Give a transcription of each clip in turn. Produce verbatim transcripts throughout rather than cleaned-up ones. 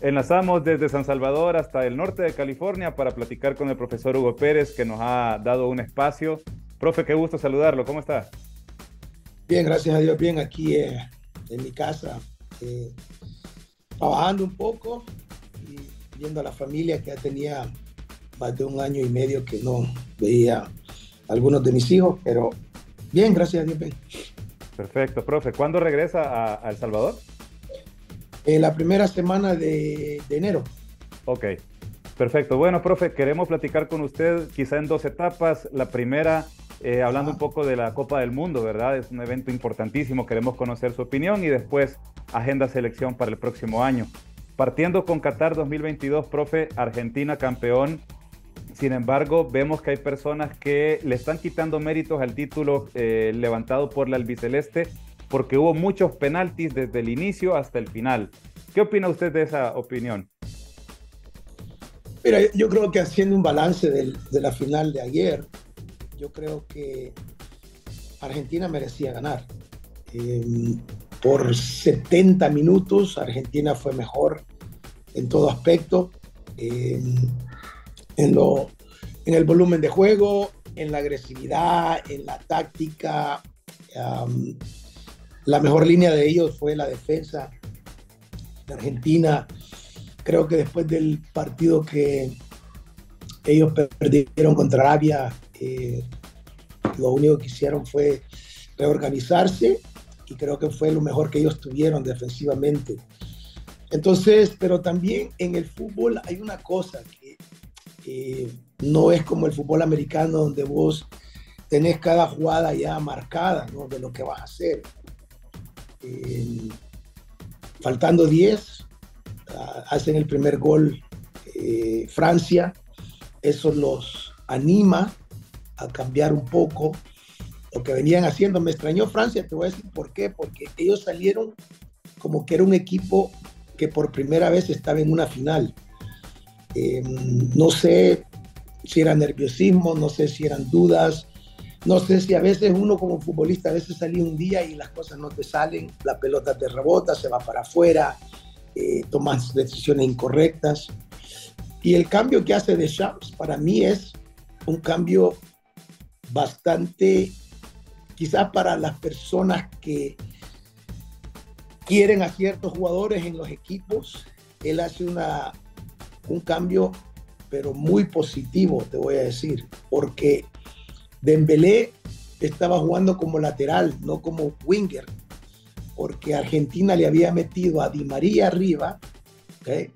Enlazamos desde San Salvador hasta el norte de California para platicar con el profesor Hugo Pérez, que nos ha dado un espacio. Profe, qué gusto saludarlo. ¿Cómo está? Bien, gracias a Dios. Bien, aquí eh, en mi casa, eh, trabajando un poco y viendo a la familia, que ya tenía más de un año y medio que no veía a algunos de mis hijos, pero bien, gracias a Dios. Bien. Perfecto, profe. ¿Cuándo regresa a, a El Salvador? Eh, la primera semana de, de enero. Ok, perfecto. Bueno, profe, queremos platicar con usted quizá en dos etapas. La primera, eh, hablando ah. un poco de la Copa del Mundo, ¿verdad? Es un evento importantísimo, queremos conocer su opinión, y después agenda selección para el próximo año. Partiendo con Qatar dos mil veintidós, profe, Argentina campeón. Sin embargo, vemos que hay personas que le están quitando méritos al título eh, levantado por la albiceleste, porque hubo muchos penaltis desde el inicio hasta el final. ¿Qué opina usted de esa opinión? Mira, yo creo que haciendo un balance del, de la final de ayer, yo creo que Argentina merecía ganar. Eh, por setenta minutos Argentina fue mejor en todo aspecto, eh, en, lo, en el volumen de juego, en la agresividad, en la táctica. Um, La mejor línea de ellos fue la defensa de Argentina. Creo que después del partido que ellos perdieron contra Arabia, eh, lo único que hicieron fue reorganizarse, y creo que fue lo mejor que ellos tuvieron defensivamente. Entonces, pero también en el fútbol hay una cosa que eh, no es como el fútbol americano, donde vos tenés cada jugada ya marcada, ¿no?, de lo que vas a hacer. Eh, faltando diez, hacen el primer gol eh, Francia. Eso los anima a cambiar un poco lo que venían haciendo. Me extrañó Francia, te voy a decir por qué, porque ellos salieron como que era un equipo que por primera vez estaba en una final. Eh, no sé si era nerviosismo, no sé si eran dudas. No sé si a veces uno como futbolista, a veces salía un día y las cosas no te salen, la pelota te rebota, se va para afuera, eh, tomas decisiones incorrectas. Y el cambio que hace Deschamps para mí es un cambio bastante, quizás para las personas que quieren a ciertos jugadores en los equipos, él hace una, un cambio, pero muy positivo, te voy a decir, porque Dembélé estaba jugando como lateral, no como winger, porque Argentina le había metido a Di María arriba, ¿okay?,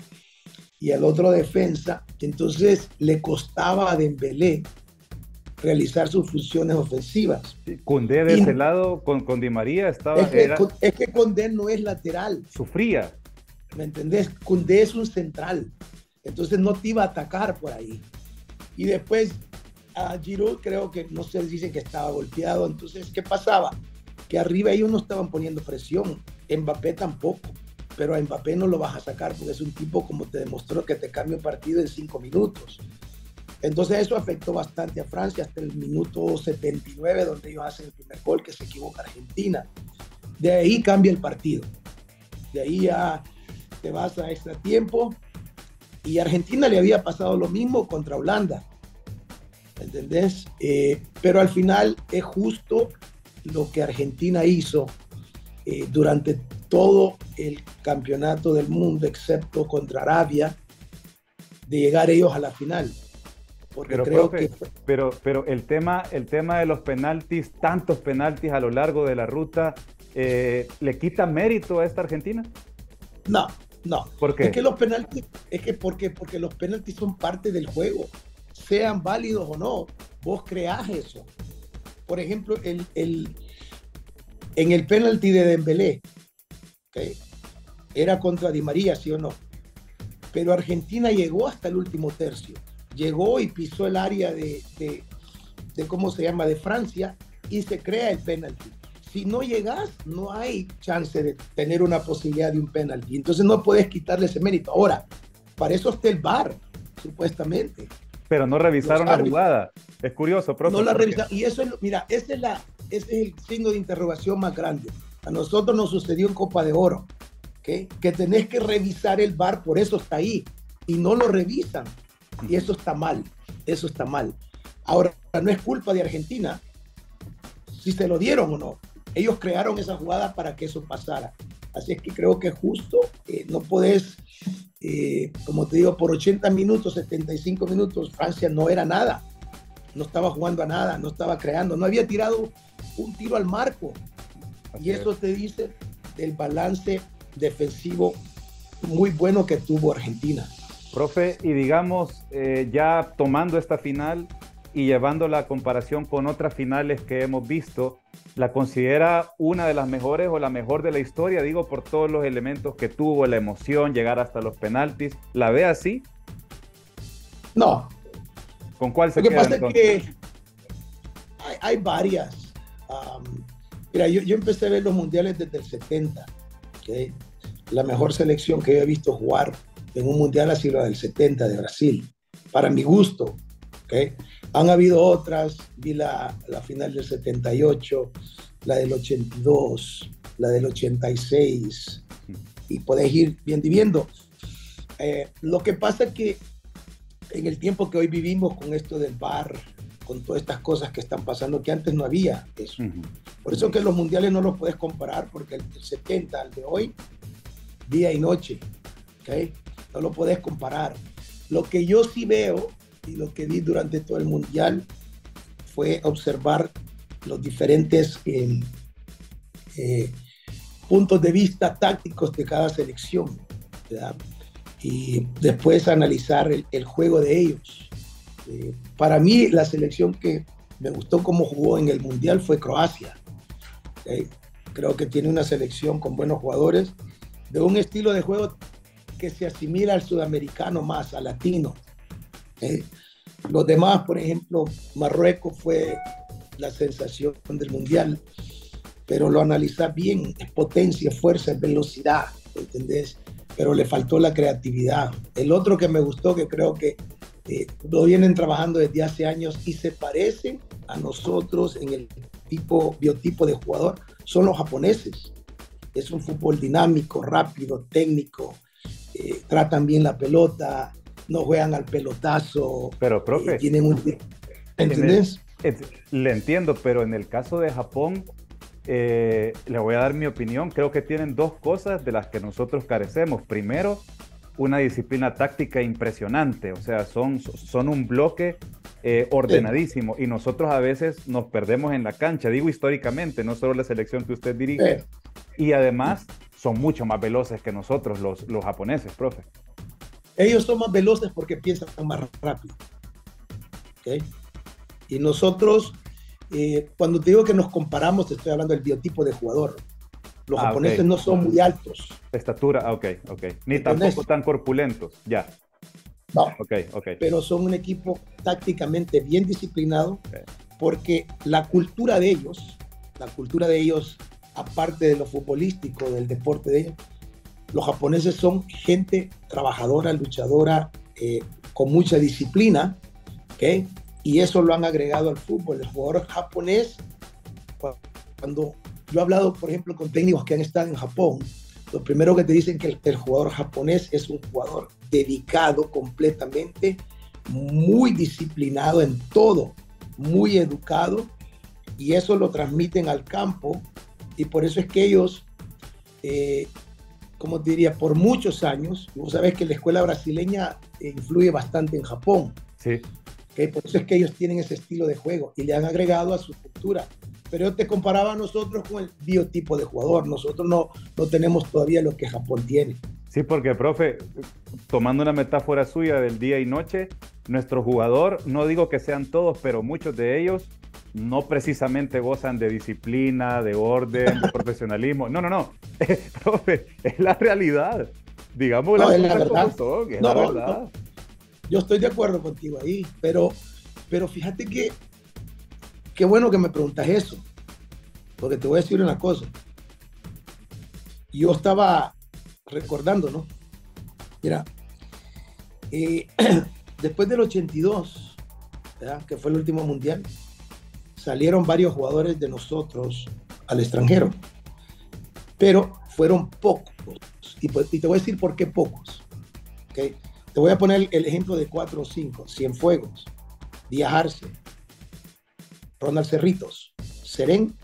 y al otro defensa. Entonces le costaba a Dembélé realizar sus funciones ofensivas. Koundé de y, ese lado, con, con Di María estaba... Es que, era... es que Koundé no es lateral. Sufría. ¿Me entendés? Koundé es un central. Entonces no te iba a atacar por ahí. Y después... a Giroud, creo que no se dice que estaba golpeado. Entonces, ¿qué pasaba? Que arriba ellos no estaban poniendo presión, Mbappé tampoco, pero a Mbappé no lo vas a sacar porque es un tipo, como te demostró, que te cambia un partido en cinco minutos. Entonces eso afectó bastante a Francia hasta el minuto setenta y nueve, donde ellos hacen el primer gol, que se equivoca Argentina. De ahí cambia el partido, de ahí ya te vas a extra tiempo, y Argentina le había pasado lo mismo contra Holanda. ¿Entendés? Eh, pero al final es justo lo que Argentina hizo eh, durante todo el campeonato del mundo, excepto contra Arabia, de llegar ellos a la final. Porque pero, creo profe, que... pero, pero el tema, el tema de los penaltis, tantos penaltis a lo largo de la ruta, eh, ¿le quita mérito a esta Argentina? No, no. ¿Por qué? Es que los penaltis, es que porque, porque los penaltis son parte del juego. Sean válidos o no, vos creás eso. Por ejemplo, el, el, en el penalti de Dembélé, ¿okay?, era contra Di María, sí o no, pero Argentina llegó hasta el último tercio, llegó y pisó el área de, de, de ¿cómo se llama?, de Francia, y se crea el penalti. Si no llegás, no hay chance de tener una posibilidad de un penalti, entonces no podés quitarle ese mérito. Ahora, para eso está el V A R, supuestamente. Pero no revisaron la jugada. Es curioso, profe. No la revisaron. Y eso es, mira, ese es, la, ese es el signo de interrogación más grande. A nosotros nos sucedió en Copa de Oro. ¿okay? Que tenés que revisar el V A R, por eso está ahí, y no lo revisan, y eso está mal, eso está mal. Ahora, no es culpa de Argentina si se lo dieron o no, ellos crearon esa jugada para que eso pasara, así es que creo que es justo, eh, no podés, eh, como te digo, por ochenta minutos, setenta y cinco minutos, Francia no era nada, no estaba jugando a nada, no estaba creando, no había tirado un tiro al marco, y eso te dice del balance defensivo muy bueno que tuvo Argentina. Profe, y digamos, eh, ya tomando esta final y llevando la comparación con otras finales que hemos visto, ¿la considera una de las mejores o la mejor de la historia? Digo, por todos los elementos que tuvo, la emoción, llegar hasta los penaltis, ¿la ve así? No. ¿Con cuál se queda? Lo que pasa entonces? Es que hay, hay varias. Um, mira, yo, yo empecé a ver los mundiales desde el setenta, ¿okay? La mejor selección que yo he visto jugar en un mundial ha sido la del setenta de Brasil, para mi gusto, ¿okay? Han habido otras, vi la, la final del setenta y ocho, la del ochenta y dos, la del ochenta y seis, y podés ir bien viviendo. Eh, lo que pasa es que en el tiempo que hoy vivimos con esto del V A R, con todas estas cosas que están pasando, que antes no había eso. Uh-huh. Por eso que los mundiales no los puedes comparar, porque el del setenta al de hoy, día y noche, ¿okay? No lo podés comparar. Lo que yo sí veo, y lo que vi durante todo el mundial, fue observar los diferentes eh, eh, puntos de vista tácticos de cada selección, ¿verdad? Y después analizar el, el juego de ellos. Eh, para mí, la selección que me gustó cómo jugó en el mundial fue Croacia. ¿Okay? Creo que tiene una selección con buenos jugadores, de un estilo de juego que se asimila al sudamericano más, al latino. ¿Eh? Los demás, por ejemplo, Marruecos fue la sensación del mundial, pero lo analizás bien, es potencia, fuerza, velocidad, ¿entendés? Pero le faltó la creatividad. El otro que me gustó, que creo que eh, lo vienen trabajando desde hace años y se parecen a nosotros en el tipo, biotipo de jugador, son los japoneses. Es un fútbol dinámico, rápido, técnico, eh, tratan bien la pelota, no juegan al pelotazo. Pero, profe, eh, tienen un... ¿entendés? En el, en, le entiendo, pero en el caso de Japón, eh, le voy a dar mi opinión. Creo que tienen dos cosas de las que nosotros carecemos. Primero, una disciplina táctica impresionante. O sea, son, son un bloque eh, ordenadísimo. Sí. Y nosotros a veces nos perdemos en la cancha. Digo históricamente, no solo la selección que usted dirige. Sí. Y además, son mucho más veloces que nosotros, los, los japoneses, profe. Ellos son más veloces porque piensan más rápido, ¿okay? Y nosotros, eh, cuando te digo que nos comparamos, te estoy hablando del biotipo de jugador. Los ah, japoneses okay. no son muy altos. Estatura, ok, ok. Ni ¿entendés? Tampoco tan corpulentos, ya. No, okay, okay. Pero son un equipo tácticamente bien disciplinado, okay. Porque la cultura de ellos, la cultura de ellos, aparte de lo futbolístico, del deporte de ellos, los japoneses son gente trabajadora, luchadora, eh, con mucha disciplina, ¿okay? Y eso lo han agregado al fútbol. El jugador japonés, cuando yo he hablado, por ejemplo, con técnicos que han estado en Japón, lo primero que te dicen que el, el jugador japonés es un jugador dedicado completamente, muy disciplinado en todo, muy educado, y eso lo transmiten al campo, y por eso es que ellos... Eh, como te diría, por muchos años, vos sabés que la escuela brasileña influye bastante en Japón. Sí. ¿Okay? Por eso es que ellos tienen ese estilo de juego y le han agregado a su cultura. Pero yo te comparaba a nosotros con el biotipo de jugador. Nosotros no, no tenemos todavía lo que Japón tiene. Sí, porque, profe, tomando una metáfora suya del día y noche, nuestro jugador, no digo que sean todos, pero muchos de ellos no precisamente gozan de disciplina, de orden, de profesionalismo. No, no, no. Eh, profe, es la realidad. Digamos, no, la es la verdad. Son, es no, la verdad. No, no. Yo estoy de acuerdo contigo ahí, pero, pero fíjate que qué bueno que me preguntas eso, porque te voy a decir una cosa. Yo estaba recordando, ¿no? Mira, eh, después del ochenta y dos, ¿verdad? Que fue el último mundial, salieron varios jugadores de nosotros al extranjero, pero fueron pocos y, y te voy a decir por qué pocos. ¿Okay? Te voy a poner el ejemplo de cuatro o cinco. Cienfuegos, Díaz Arce, Ronald Cerritos, Serén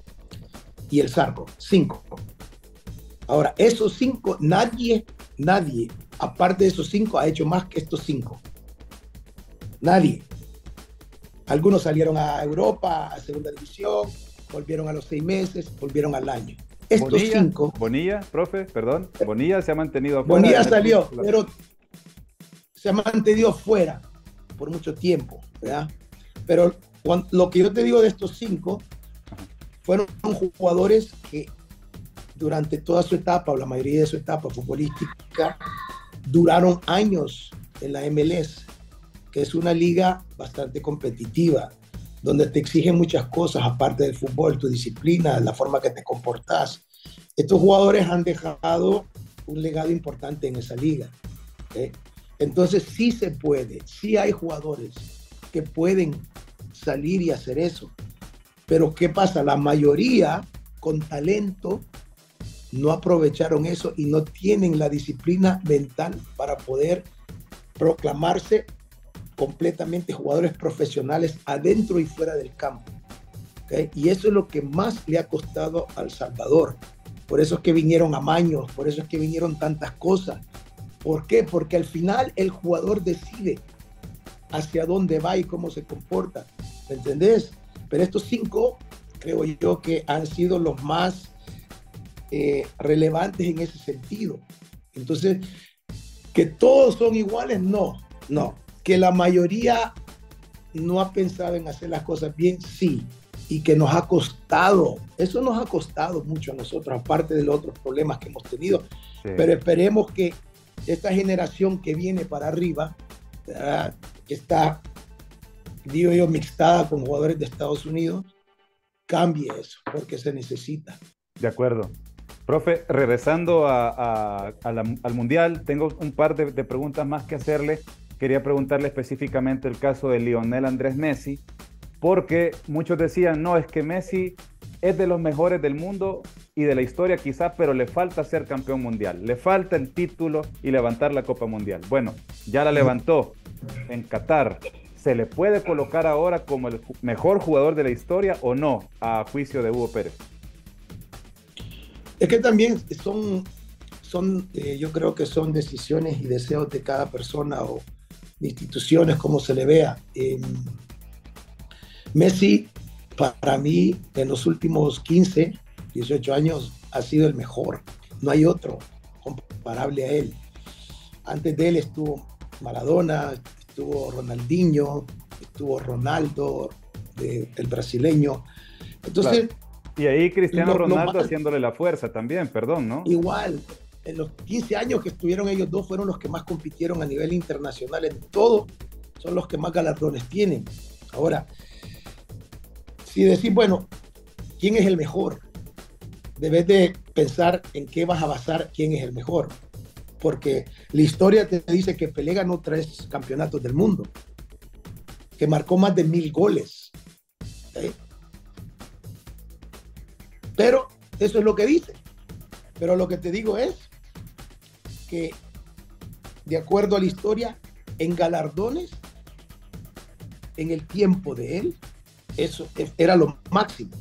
y El Zarco. Cinco. Ahora, esos cinco, nadie, nadie, aparte de esos cinco, ha hecho más que estos cinco. Nadie. Algunos salieron a Europa, a segunda división, volvieron a los seis meses, volvieron al año. Estos Bonilla, cinco... Bonilla, profe, perdón. Bonilla se ha mantenido fuera. Bonilla salió, el... pero se ha mantenido fuera por mucho tiempo, ¿verdad? Pero cuando, lo que yo te digo de estos cinco, fueron jugadores que durante toda su etapa, o la mayoría de su etapa futbolística, duraron años en la M L S, que es una liga bastante competitiva, donde te exigen muchas cosas, aparte del fútbol, tu disciplina, la forma que te comportas. Estos jugadores han dejado un legado importante en esa liga. ¿Okay? Entonces sí se puede, sí hay jugadores que pueden salir y hacer eso. Pero ¿qué pasa? La mayoría con talento no aprovecharon eso y no tienen la disciplina mental para poder proclamarse completamente jugadores profesionales adentro y fuera del campo. ¿Okay? Y eso es lo que más le ha costado a El Salvador. Por eso es que vinieron amaños, por eso es que vinieron tantas cosas. ¿Por qué? Porque al final el jugador decide hacia dónde va y cómo se comporta. ¿Me entendés? Pero estos cinco, creo yo, que han sido los más eh, relevantes en ese sentido. Entonces, que todos son iguales, no, no. Que la mayoría no ha pensado en hacer las cosas bien, sí, y que nos ha costado, eso nos ha costado mucho a nosotros, aparte de los otros problemas que hemos tenido, sí. Pero esperemos que esta generación que viene para arriba, ¿verdad? Que está, digo yo, mixtada con jugadores de Estados Unidos, cambie eso, porque se necesita. De acuerdo. Profe, regresando a, a, a la, al Mundial, tengo un par de, de preguntas más que hacerle. Quería preguntarle específicamente el caso de Lionel Andrés Messi, porque muchos decían, no, es que Messi es de los mejores del mundo y de la historia quizás, pero le falta ser campeón mundial, le falta el título y levantar la Copa Mundial. Bueno, ya la levantó en Qatar. ¿Se le puede colocar ahora como el mejor jugador de la historia o no, a juicio de Hugo Pérez? Es que también son, son eh, yo creo que son decisiones y deseos de cada persona o de instituciones, como se le vea. Eh, Messi, para mí, en los últimos quince, dieciocho años, ha sido el mejor. No hay otro comparable a él. Antes de él estuvo Maradona, estuvo Ronaldinho, estuvo Ronaldo, de, el brasileño. Entonces, claro. Y ahí Cristiano lo, Ronaldo lo más, haciéndole la fuerza también, perdón, ¿no? Igual. En los quince años que estuvieron ellos dos fueron los que más compitieron a nivel internacional en todo, son los que más galardones tienen. Ahora, si decís, bueno, ¿quién es el mejor? Debes de pensar en qué vas a basar quién es el mejor, porque la historia te dice que Pelé ganó tres campeonatos del mundo, que marcó más de mil goles. ¿Sí? Pero eso es lo que dice. Pero lo que te digo es que, de acuerdo a la historia, en galardones, en el tiempo de él, eso era lo máximo.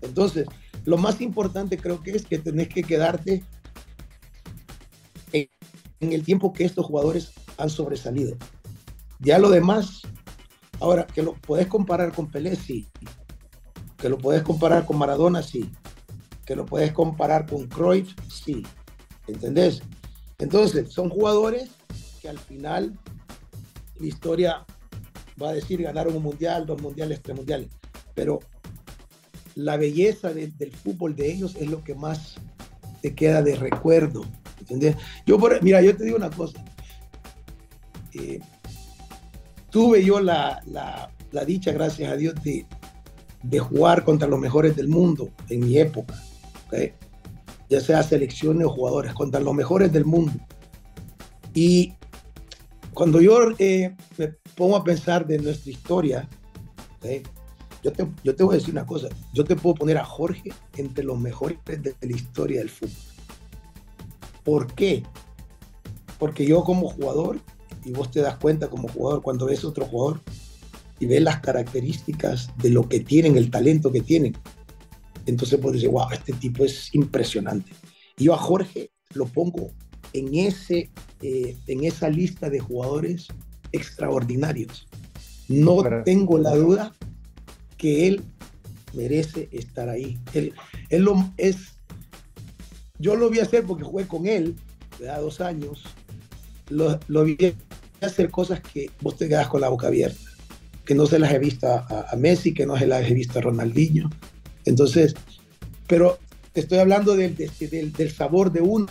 Entonces, lo más importante creo que es que tenés que quedarte en, en el tiempo que estos jugadores han sobresalido. Ya lo demás, ahora, que lo podés comparar con Pelé, sí. Que lo podés comparar con Maradona, sí. Que lo puedes comparar con Cruyff, sí, ¿entendés? Entonces, son jugadores que al final la historia va a decir ganaron un mundial, dos mundiales, tres mundiales, pero la belleza de, del fútbol de ellos es lo que más te queda de recuerdo, ¿entendés? Yo por, mira, yo te digo una cosa, eh, tuve yo la, la, la dicha, gracias a Dios, de, de jugar contra los mejores del mundo en mi época. ¿Okay? Ya sea selecciones o jugadores, contra los mejores del mundo. Y cuando yo eh, me pongo a pensar de nuestra historia, ¿okay? yo, te, yo te voy a decir una cosa, yo te puedo poner a Jorge entre los mejores de, de la historia del fútbol. ¿Por qué? Porque yo como jugador, y vos te das cuenta como jugador cuando ves otro jugador y ves las características de lo que tienen, el talento que tienen, entonces puedes decir, wow, este tipo es impresionante. Y yo a Jorge lo pongo en, ese, eh, en esa lista de jugadores extraordinarios. No Pero, tengo la duda que él merece estar ahí. Él, él lo, es, yo lo vi hacer porque jugué con él, ¿verdad? Dos años. Lo, lo vi hacer cosas que vos te quedas con la boca abierta, que no se las he visto a, a Messi, que no se las he visto a Ronaldinho. Entonces, pero te estoy hablando del, del, del sabor de uno,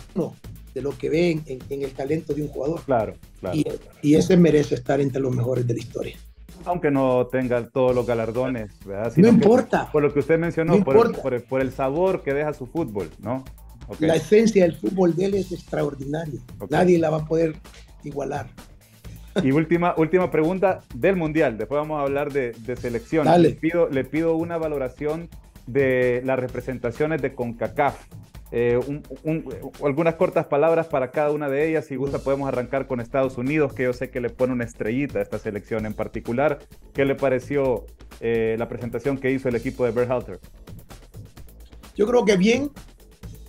de lo que ven en, en el talento de un jugador. Claro, claro. Y, claro. y ese merece estar entre los mejores de la historia. Aunque no tenga todos los galardones, ¿verdad? Sino no importa. Que, por lo que usted mencionó, no por, el, por, el, por el sabor que deja su fútbol, ¿no? Okay. La esencia del fútbol de él es extraordinaria. Okay. Nadie la va a poder igualar. Y última, última pregunta del Mundial. Después vamos a hablar de, de selecciones. Le pido, le pido una valoración de las representaciones de CONCACAF. Eh, un, un, algunas cortas palabras para cada una de ellas. Si gusta podemos arrancar con Estados Unidos, que yo sé que le pone una estrellita a esta selección en particular. ¿Qué le pareció eh, la presentación que hizo el equipo de Berhalter? Yo creo que bien,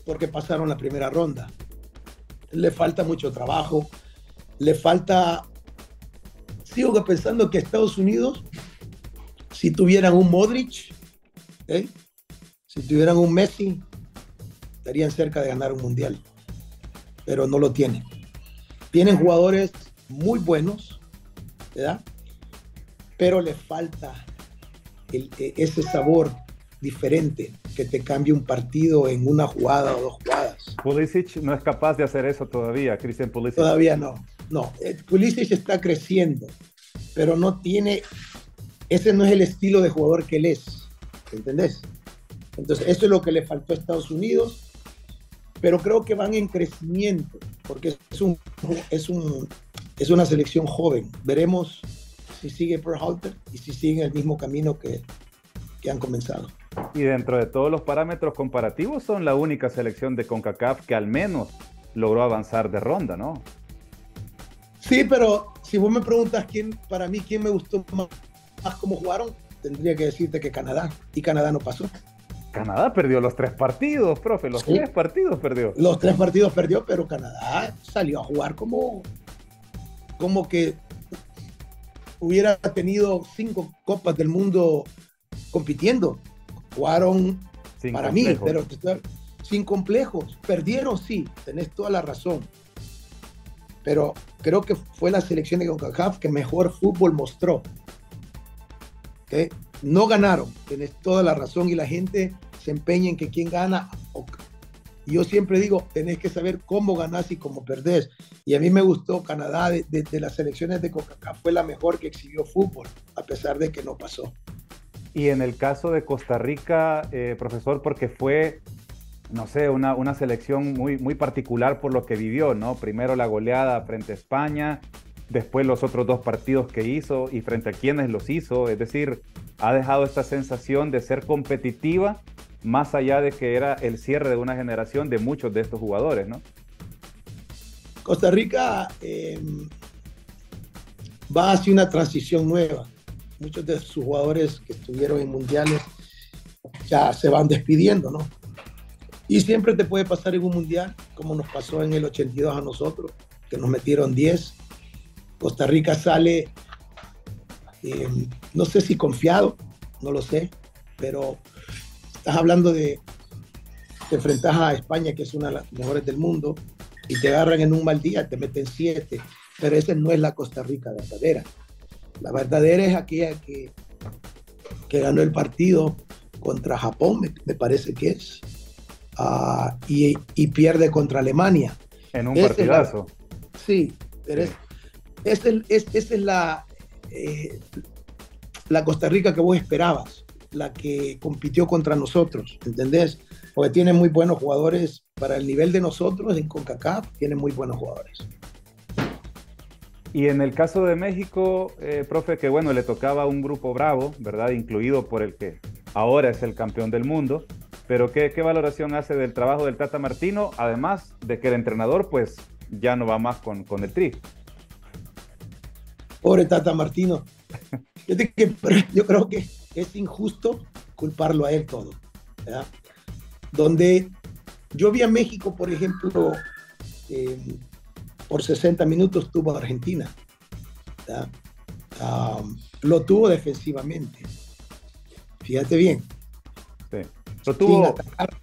porque pasaron la primera ronda. Le falta mucho trabajo, le falta... Sigo pensando que Estados Unidos, si tuvieran un Modric, ¿eh? si tuvieran un Messi, estarían cerca de ganar un mundial, pero no lo tienen. Tienen jugadores muy buenos, ¿verdad? Pero les falta el, ese sabor diferente que te cambie un partido en una jugada o dos jugadas. Pulisic no es capaz de hacer eso todavía, Cristian Pulisic. Todavía no, no. Pulisic está creciendo, pero no tiene, ese no es el estilo de jugador que él es, ¿entendés? Entonces, eso es lo que le faltó a Estados Unidos. Pero creo que van en crecimiento, porque es, un, es, un, es una selección joven. Veremos si sigue Berhalter y si siguen el mismo camino que, que han comenzado. Y dentro de todos los parámetros comparativos, son la única selección de CONCACAF que al menos logró avanzar de ronda, ¿no? Sí, pero si vos me preguntas quién, para mí quién me gustó más, más cómo jugaron, tendría que decirte que Canadá, y Canadá no pasó. Canadá perdió los tres partidos, profe, los sí. tres partidos perdió. Los tres partidos perdió, pero Canadá salió a jugar como, como que hubiera tenido cinco copas del mundo compitiendo. Jugaron, sin para complejos. mí, pero sin complejos. Perdieron, sí, tenés toda la razón. Pero creo que fue la selección de CONCACAF que mejor fútbol mostró. ¿Okay? No ganaron, tenés toda la razón, y la gente se empeña en que quién gana. Yo siempre digo, tenés que saber cómo ganás y cómo perdés. Y a mí me gustó Canadá, de, de, de las selecciones de CONCACAF, fue la mejor que exhibió fútbol, a pesar de que no pasó. Y en el caso de Costa Rica, eh, profesor, porque fue, no sé, una, una selección muy, muy particular por lo que vivió, ¿no? Primero la goleada frente a España, después los otros dos partidos que hizo y frente a quienes los hizo, es decir, ha dejado esta sensación de ser competitiva, más allá de que era el cierre de una generación de muchos de estos jugadores, ¿no? Costa Rica eh, va hacia una transición nueva. Muchos de sus jugadores que estuvieron en mundiales ya se van despidiendo, ¿no? Y siempre te puede pasar en un mundial, como nos pasó en el ochenta y dos a nosotros, que nos metieron diez. Costa Rica sale, eh, no sé si confiado, no lo sé, pero estás hablando de, te enfrentas a España, que es una de las mejores del mundo, y te agarran en un mal día, te meten siete, pero esa no es la Costa Rica verdadera. La verdadera es aquella que, que ganó el partido contra Japón, me, me parece que es, uh, y, y pierde contra Alemania. En un esa partidazo. La, sí, pero es... Esa es, es, es la, eh, la Costa Rica que vos esperabas, la que compitió contra nosotros, ¿entendés? Porque tiene muy buenos jugadores para el nivel de nosotros en CONCACAF, tiene muy buenos jugadores. Y en el caso de México, eh, profe, que bueno, le tocaba un grupo bravo, ¿verdad? Incluido por el que ahora es el campeón del mundo. Pero ¿qué, qué valoración hace del trabajo del Tata Martino? Además de que el entrenador pues ya no va más con, con el Tri. Pobre Tata Martino. Yo, te, que, yo creo que es injusto culparlo a él todo, ¿verdad? Donde yo vi a México, por ejemplo, eh, por sesenta minutos tuvo a Argentina, ¿verdad? Um, lo tuvo defensivamente, fíjate bien. Sí. Lo tuvo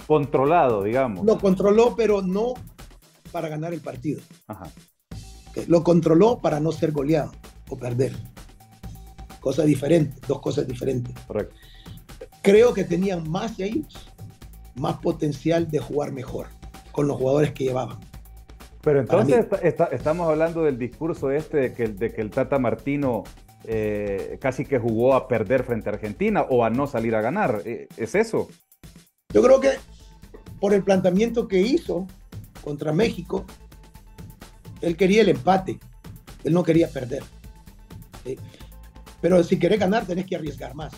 controlado, digamos. Lo controló, pero no para ganar el partido. Ajá. Lo controló para no ser goleado o perder. Cosas diferentes, dos cosas diferentes. Correcto. Creo que tenían más ellos, más potencial de jugar mejor con los jugadores que llevaban. Pero entonces está, está, estamos hablando del discurso este de que, de que el Tata Martino eh, casi que jugó a perder frente a Argentina o a no salir a ganar. ¿Es eso? Yo creo que por el planteamiento que hizo contra México, él quería el empate, él no quería perder. ¿Sí? Pero si querés ganar, tenés que arriesgar más.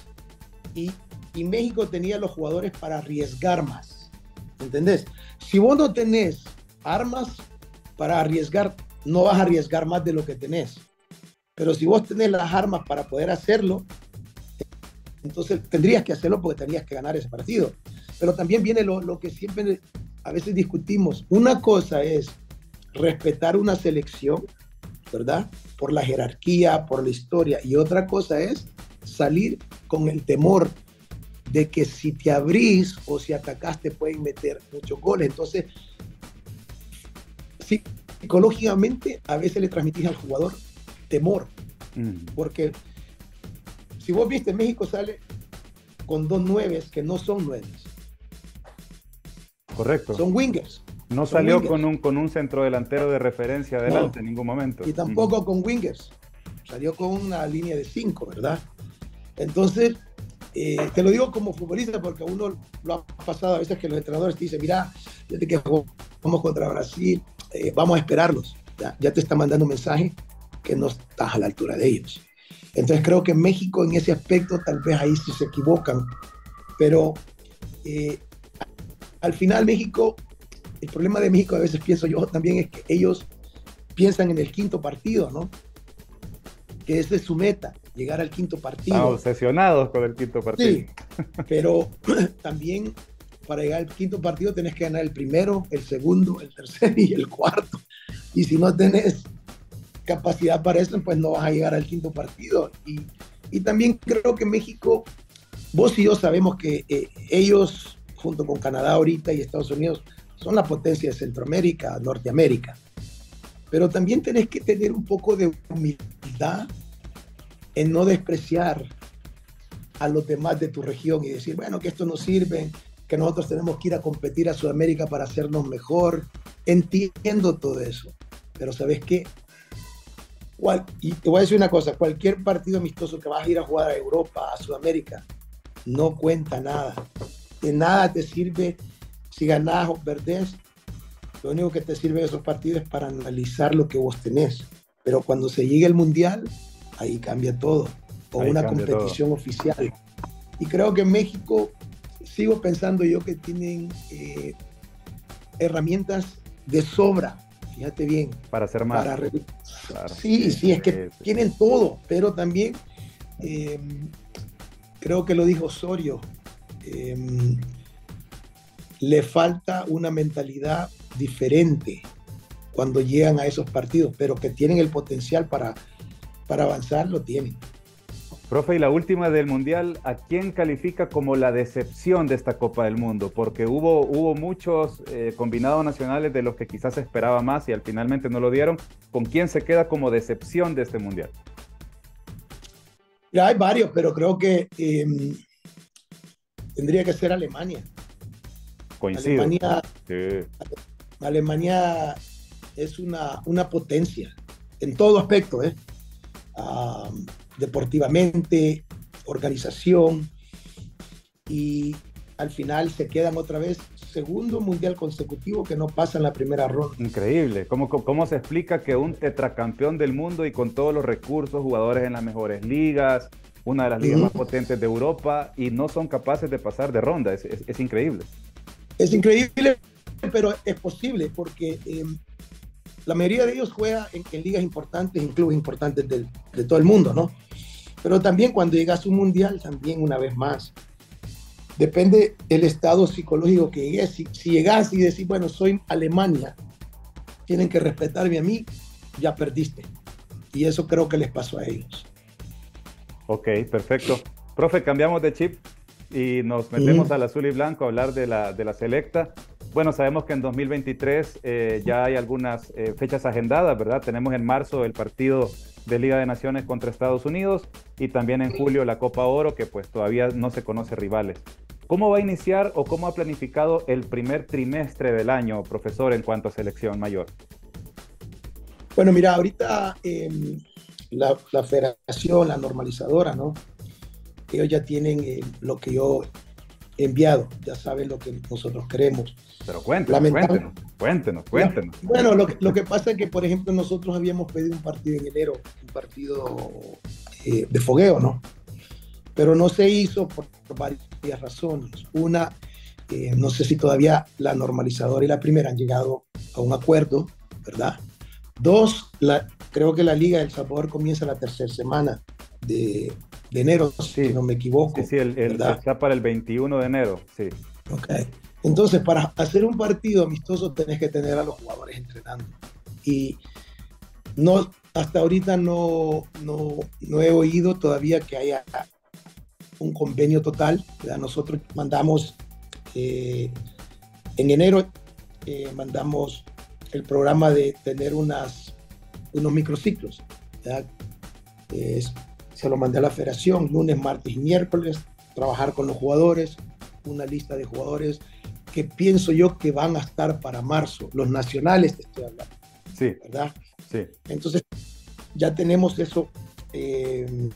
Y, y México tenía los jugadores para arriesgar más, ¿entendés? Si vos no tenés armas para arriesgar, no vas a arriesgar más de lo que tenés. Pero si vos tenés las armas para poder hacerlo, entonces tendrías que hacerlo porque tendrías que ganar ese partido. Pero también viene lo, lo que siempre a veces discutimos. Una cosa es respetar una selección, ¿verdad? Por la jerarquía, por la historia. Y otra cosa es salir con el temor de que si te abrís o si atacás te pueden meter muchos goles. Entonces, psicológicamente a veces le transmitís al jugador temor. Mm. Porque si vos viste, México sale con dos nueves que no son nueves. Correcto. Son wingers. No Son salió con un, con un centrodelantero de referencia adelante no, en ningún momento. Y tampoco con wingers. Salió con una línea de cinco, ¿verdad? Entonces, eh, te lo digo como futbolista porque uno lo ha pasado a veces que los entrenadores te dicen, mira, desde que jugamos contra Brasil, eh, vamos a esperarlos. Ya, ya te está mandando un mensaje que no estás a la altura de ellos. Entonces creo que México en ese aspecto tal vez ahí sí se equivocan. Pero eh, al final México... El problema de México, a veces pienso yo también, es que ellos piensan en el quinto partido, ¿no? Que esa es su meta, llegar al quinto partido. Ah, obsesionados con el quinto partido. Sí, pero también para llegar al quinto partido tenés que ganar el primero, el segundo, el tercero y el cuarto. Y si no tenés capacidad para eso, pues no vas a llegar al quinto partido. Y, y también creo que México, vos y yo sabemos que eh, ellos, junto con Canadá ahorita y Estados Unidos, son la potencia de Centroamérica, Norteamérica. Pero también tenés que tener un poco de humildad en no despreciar a los demás de tu región y decir, bueno, que esto no sirve, que nosotros tenemos que ir a competir a Sudamérica para hacernos mejor. Entiendo todo eso, pero ¿sabes qué? Cual, y te voy a decir una cosa, cualquier partido amistoso que vas a ir a jugar a Europa, a Sudamérica, no cuenta nada. De nada te sirve. Si ganás o perdés, lo único que te sirve de esos partidos es para analizar lo que vos tenés. Pero cuando se llegue el Mundial, ahí cambia todo. O ahí una competición todo. Oficial. Y creo que en México, sigo pensando yo que tienen eh, herramientas de sobra, fíjate bien. Para hacer más. Para re... claro. Sí, sí, es que sí. Tienen todo, pero también, eh, creo que lo dijo Osorio, eh, le falta una mentalidad diferente cuando llegan a esos partidos, pero que tienen el potencial para, para avanzar, lo tienen. Profe, y la última del Mundial, ¿a quién califica como la decepción de esta Copa del Mundo? Porque hubo, hubo muchos eh, combinados nacionales de los que quizás se esperaba más y al finalmente no lo dieron. ¿Con quién se queda como decepción de este Mundial? Ya hay varios, pero creo que eh, tendría que ser Alemania. Coincido. Alemania, sí. Alemania es una, una potencia en todo aspecto, ¿eh? Uh, deportivamente, organización, y al final se quedan otra vez segundo mundial consecutivo que no pasa en la primera ronda. Increíble. ¿Cómo, cómo se explica que un tetracampeón del mundo y con todos los recursos, jugadores en las mejores ligas, una de las ligas uh-huh. más potentes de Europa, y no son capaces de pasar de ronda? Es, es, es increíble. Es increíble, pero es posible porque eh, la mayoría de ellos juega en, en ligas importantes, en clubes importantes del, de todo el mundo, ¿no? Pero también cuando llegas a un mundial, también una vez más, depende el estado psicológico que llegues. Si, si llegas y decís, bueno, soy Alemania, tienen que respetarme a mí, ya perdiste. Y eso creo que les pasó a ellos. Ok, perfecto. Profe, cambiamos de chip y nos metemos sí. al azul y blanco a hablar de la, de la selecta. Bueno, sabemos que en dos mil veintitrés eh, ya hay algunas eh, fechas agendadas, ¿verdad? Tenemos en marzo el partido de Liga de Naciones contra Estados Unidos y también en julio la Copa Oro, que pues todavía no se conoce rivales. ¿Cómo va a iniciar o cómo ha planificado el primer trimestre del año, profesor, en cuanto a selección mayor? Bueno, mira, ahorita eh, la, la federación, la normalizadora, ¿no? Ellos ya tienen eh, lo que yo... enviado, ya saben lo que nosotros queremos. Pero cuéntenos, Lamentable... cuéntenos, cuéntenos, cuéntenos. Bueno, lo que, lo que pasa es que, por ejemplo, nosotros habíamos pedido un partido en enero, un partido eh, de fogueo, ¿no? Pero no se hizo por, por varias razones. Una, eh, no sé si todavía la normalizadora y la primera han llegado a un acuerdo, ¿verdad? Dos, la, creo que la Liga del Salvador comienza la tercera semana de... de enero, sí. si no me equivoco. Sí, sí, el, el, está para el veintiuno de enero, sí. Ok. Entonces, para hacer un partido amistoso tenés que tener a los jugadores entrenando. Y no, hasta ahorita no, no, no he oído todavía que haya un convenio total, ¿verdad? Nosotros mandamos, eh, en enero, eh, mandamos el programa de tener unas, unos microciclos, ¿verdad? Es... se lo mandé a la federación, lunes, martes y miércoles, trabajar con los jugadores, una lista de jugadores que pienso yo que van a estar para marzo, los nacionales te estoy hablando, sí, ¿verdad? Sí. Entonces, ya tenemos eso eh,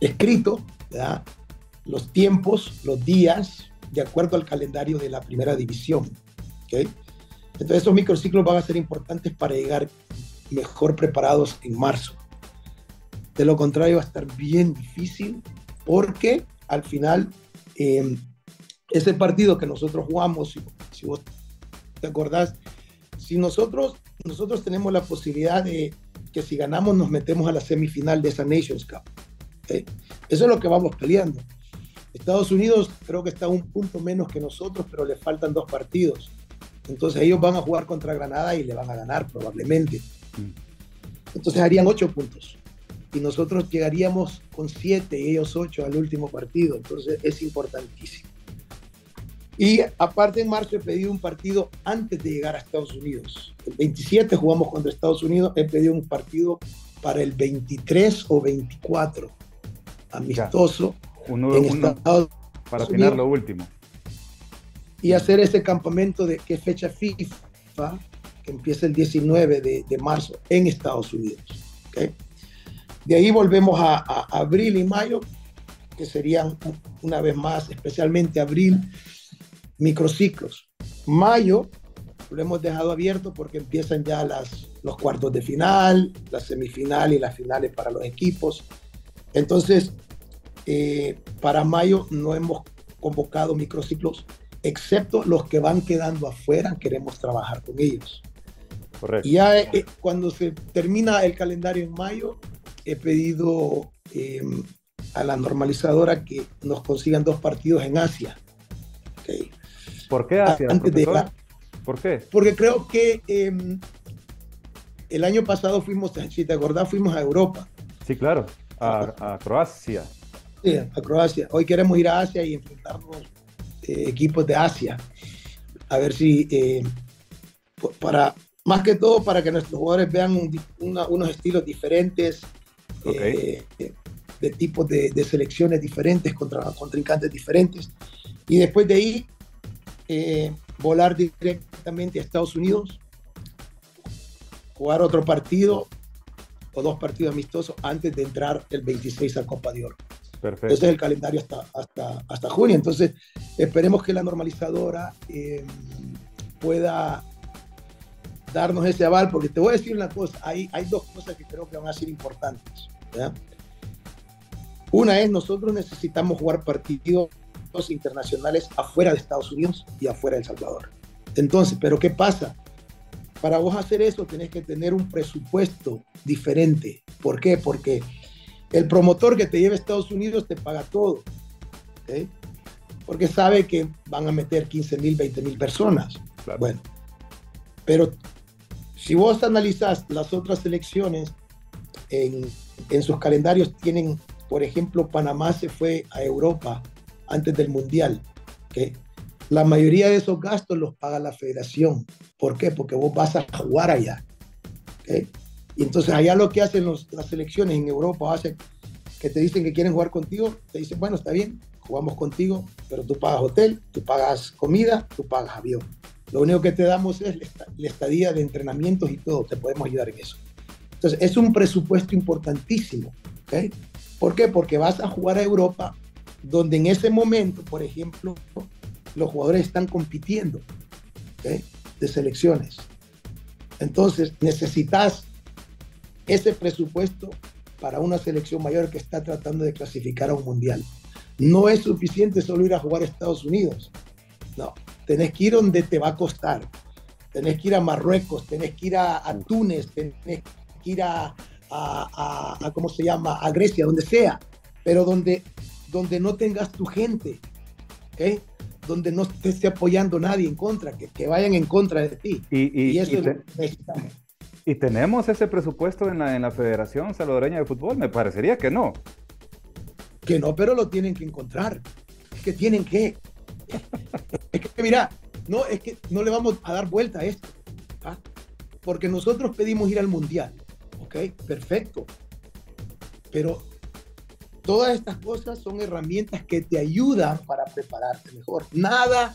escrito, ¿verdad? Los tiempos, los días, de acuerdo al calendario de la primera división, ¿okay? Entonces, esos microciclos van a ser importantes para llegar mejor preparados en marzo. De lo contrario va a estar bien difícil porque al final eh, ese partido que nosotros jugamos, si, si vos te acordás, si nosotros, nosotros tenemos la posibilidad de que si ganamos nos metemos a la semifinal de esa Nations Cup, ¿okay? Eso es lo que vamos peleando. Estados Unidos creo que está un punto menos que nosotros, pero le faltan dos partidos. Entonces ellos van a jugar contra Granada y le van a ganar probablemente. Entonces harían ocho puntos. Y nosotros llegaríamos con siete y ellos ocho al último partido. Entonces es importantísimo. Y aparte en marzo he pedido un partido antes de llegar a Estados Unidos. El veintisiete jugamos contra Estados Unidos. He pedido un partido para el veintitrés o veinticuatro. Amistoso. Ya, uno, en uno, Estados para afinar lo último. Y hacer ese campamento de qué fecha FIFA, que empieza el diecinueve de marzo en Estados Unidos. ¿Ok? De ahí volvemos a, a abril y mayo, que serían una vez más, especialmente abril, microciclos. Mayo lo hemos dejado abierto porque empiezan ya las, los cuartos de final, la semifinal y las finales para los equipos. Entonces, eh, para mayo no hemos convocado microciclos, excepto los que van quedando afuera, queremos trabajar con ellos. Correcto. Y ya eh, cuando se termina el calendario en mayo, he pedido eh, a la normalizadora que nos consigan dos partidos en Asia. Okay. ¿Por qué Asia? Antes de la... ¿Por qué? Porque creo que eh, el año pasado fuimos, si te acordás, fuimos a Europa. Sí, claro, a, a Croacia. Sí, a Croacia. Hoy queremos ir a Asia y enfrentarnos eh, equipos de Asia. A ver si eh, para, más que todo para que nuestros jugadores vean un, una, unos estilos diferentes. Okay. Eh, de tipos de, de selecciones diferentes, contra contrincantes diferentes, y después de ahí eh, volar directamente a Estados Unidos, jugar otro partido o dos partidos amistosos antes de entrar el veintiséis a Copa de Oro. Perfecto. Ese es el calendario hasta, hasta, hasta junio. Entonces, esperemos que la normalizadora eh, pueda darnos ese aval, porque te voy a decir una cosa, hay, hay dos cosas que creo que van a ser importantes, ¿verdad? Una es, nosotros necesitamos jugar partidos internacionales afuera de Estados Unidos y afuera de El Salvador. Entonces, ¿pero qué pasa? Para vos hacer eso tenés que tener un presupuesto diferente. ¿Por qué? Porque el promotor que te lleve a Estados Unidos te paga todo, ¿okay? Porque sabe que van a meter quince mil, veinte mil personas. Claro. Bueno, pero si vos analizás las otras selecciones, en, en sus calendarios tienen, por ejemplo, Panamá se fue a Europa antes del Mundial, ¿okay? La mayoría de esos gastos los paga la federación. ¿Por qué? Porque vos vas a jugar allá, ¿okay? Y entonces allá lo que hacen los, las selecciones en Europa, hacen que te dicen que quieren jugar contigo, te dicen, bueno, está bien, jugamos contigo, pero tú pagas hotel, tú pagas comida, tú pagas avión. Lo único que te damos es la estadía de entrenamientos y todo, te podemos ayudar en eso. Entonces, es un presupuesto importantísimo, ¿okay? ¿Por qué? Porque vas a jugar a Europa, donde en ese momento, por ejemplo, los jugadores están compitiendo, ¿okay? De selecciones. Entonces, necesitas ese presupuesto para una selección mayor que está tratando de clasificar a un mundial. No es suficiente solo ir a jugar a Estados Unidos. No, tenés que ir donde te va a costar. Tenés que ir a Marruecos, tenés que ir a, a Túnez, tenés que ir a, a, a, a, ¿cómo se llama?, a Grecia, donde sea. Pero donde, donde no tengas tu gente, ¿ok? Donde no te esté apoyando nadie en contra, que, que vayan en contra de ti. Y, y, y eso y te, es lo que necesitamos. ¿Y tenemos ese presupuesto en la, en la Federación Salvadoreña de Fútbol? Me parecería que no. Que no, pero lo tienen que encontrar. Es que tienen que... Es que, mira, no, es que no le vamos a dar vuelta a esto, ¿ah? Porque nosotros pedimos ir al Mundial, ¿ok? Perfecto. Pero todas estas cosas son herramientas que te ayudan para prepararte mejor. Nada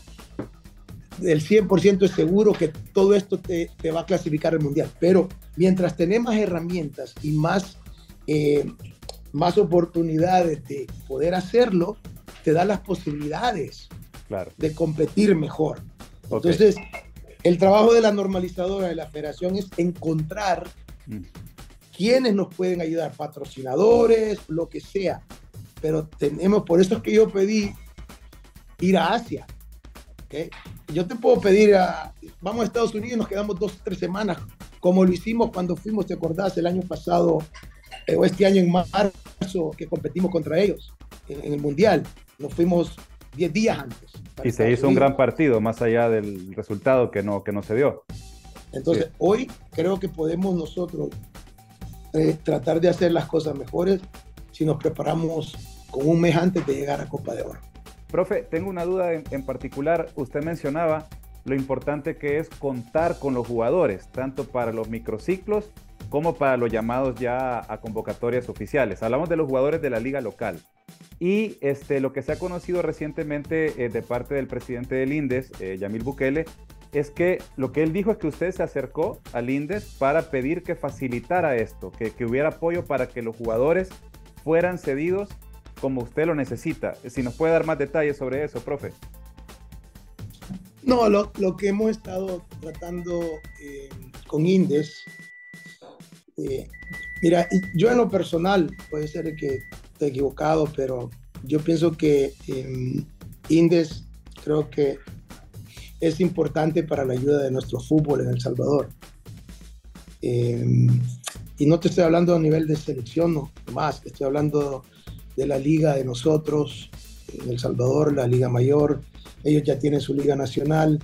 del cien por ciento es seguro que todo esto te, te va a clasificar al Mundial, pero mientras tenemos herramientas y más, eh, más oportunidades de poder hacerlo, te da las posibilidades, claro, de competir mejor. Okay. Entonces, el trabajo de la normalizadora de la federación es encontrar mm. quiénes nos pueden ayudar, patrocinadores, lo que sea. Pero tenemos, por eso es que yo pedí ir a Asia, ¿okay? Yo te puedo pedir, a, vamos a Estados Unidos y nos quedamos dos o tres semanas, como lo hicimos cuando fuimos, ¿te acordás? El año pasado, eh, o este año en marzo, que competimos contra ellos en, en el Mundial. Nos fuimos diez días antes. Y se hizo un gran partido, más allá del resultado que no, que no se dio. Entonces, sí, hoy creo que podemos nosotros eh, tratar de hacer las cosas mejores si nos preparamos con un mes antes de llegar a Copa de Oro. Profe, tengo una duda en, en particular. Usted mencionaba lo importante que es contar con los jugadores, tanto para los microciclos como para los llamados ya a convocatorias oficiales. Hablamos de los jugadores de la liga local. Y este, lo que se ha conocido recientemente eh, de parte del presidente del INDES, eh, Yamil Bukele, es que lo que él dijo es que usted se acercó al INDES para pedir que facilitara esto, que, que hubiera apoyo para que los jugadores fueran cedidos como usted lo necesita. Si nos puede dar más detalles sobre eso, profe. No, lo, lo que hemos estado tratando eh, con INDES, eh, mira, yo en lo personal, puede ser que esté equivocado, pero yo pienso que eh, INDES creo que es importante para la ayuda de nuestro fútbol en El Salvador. Eh, y no te estoy hablando a nivel de selección, no, más, estoy hablando de la liga de nosotros, en El Salvador, la liga mayor, ellos ya tienen su liga nacional,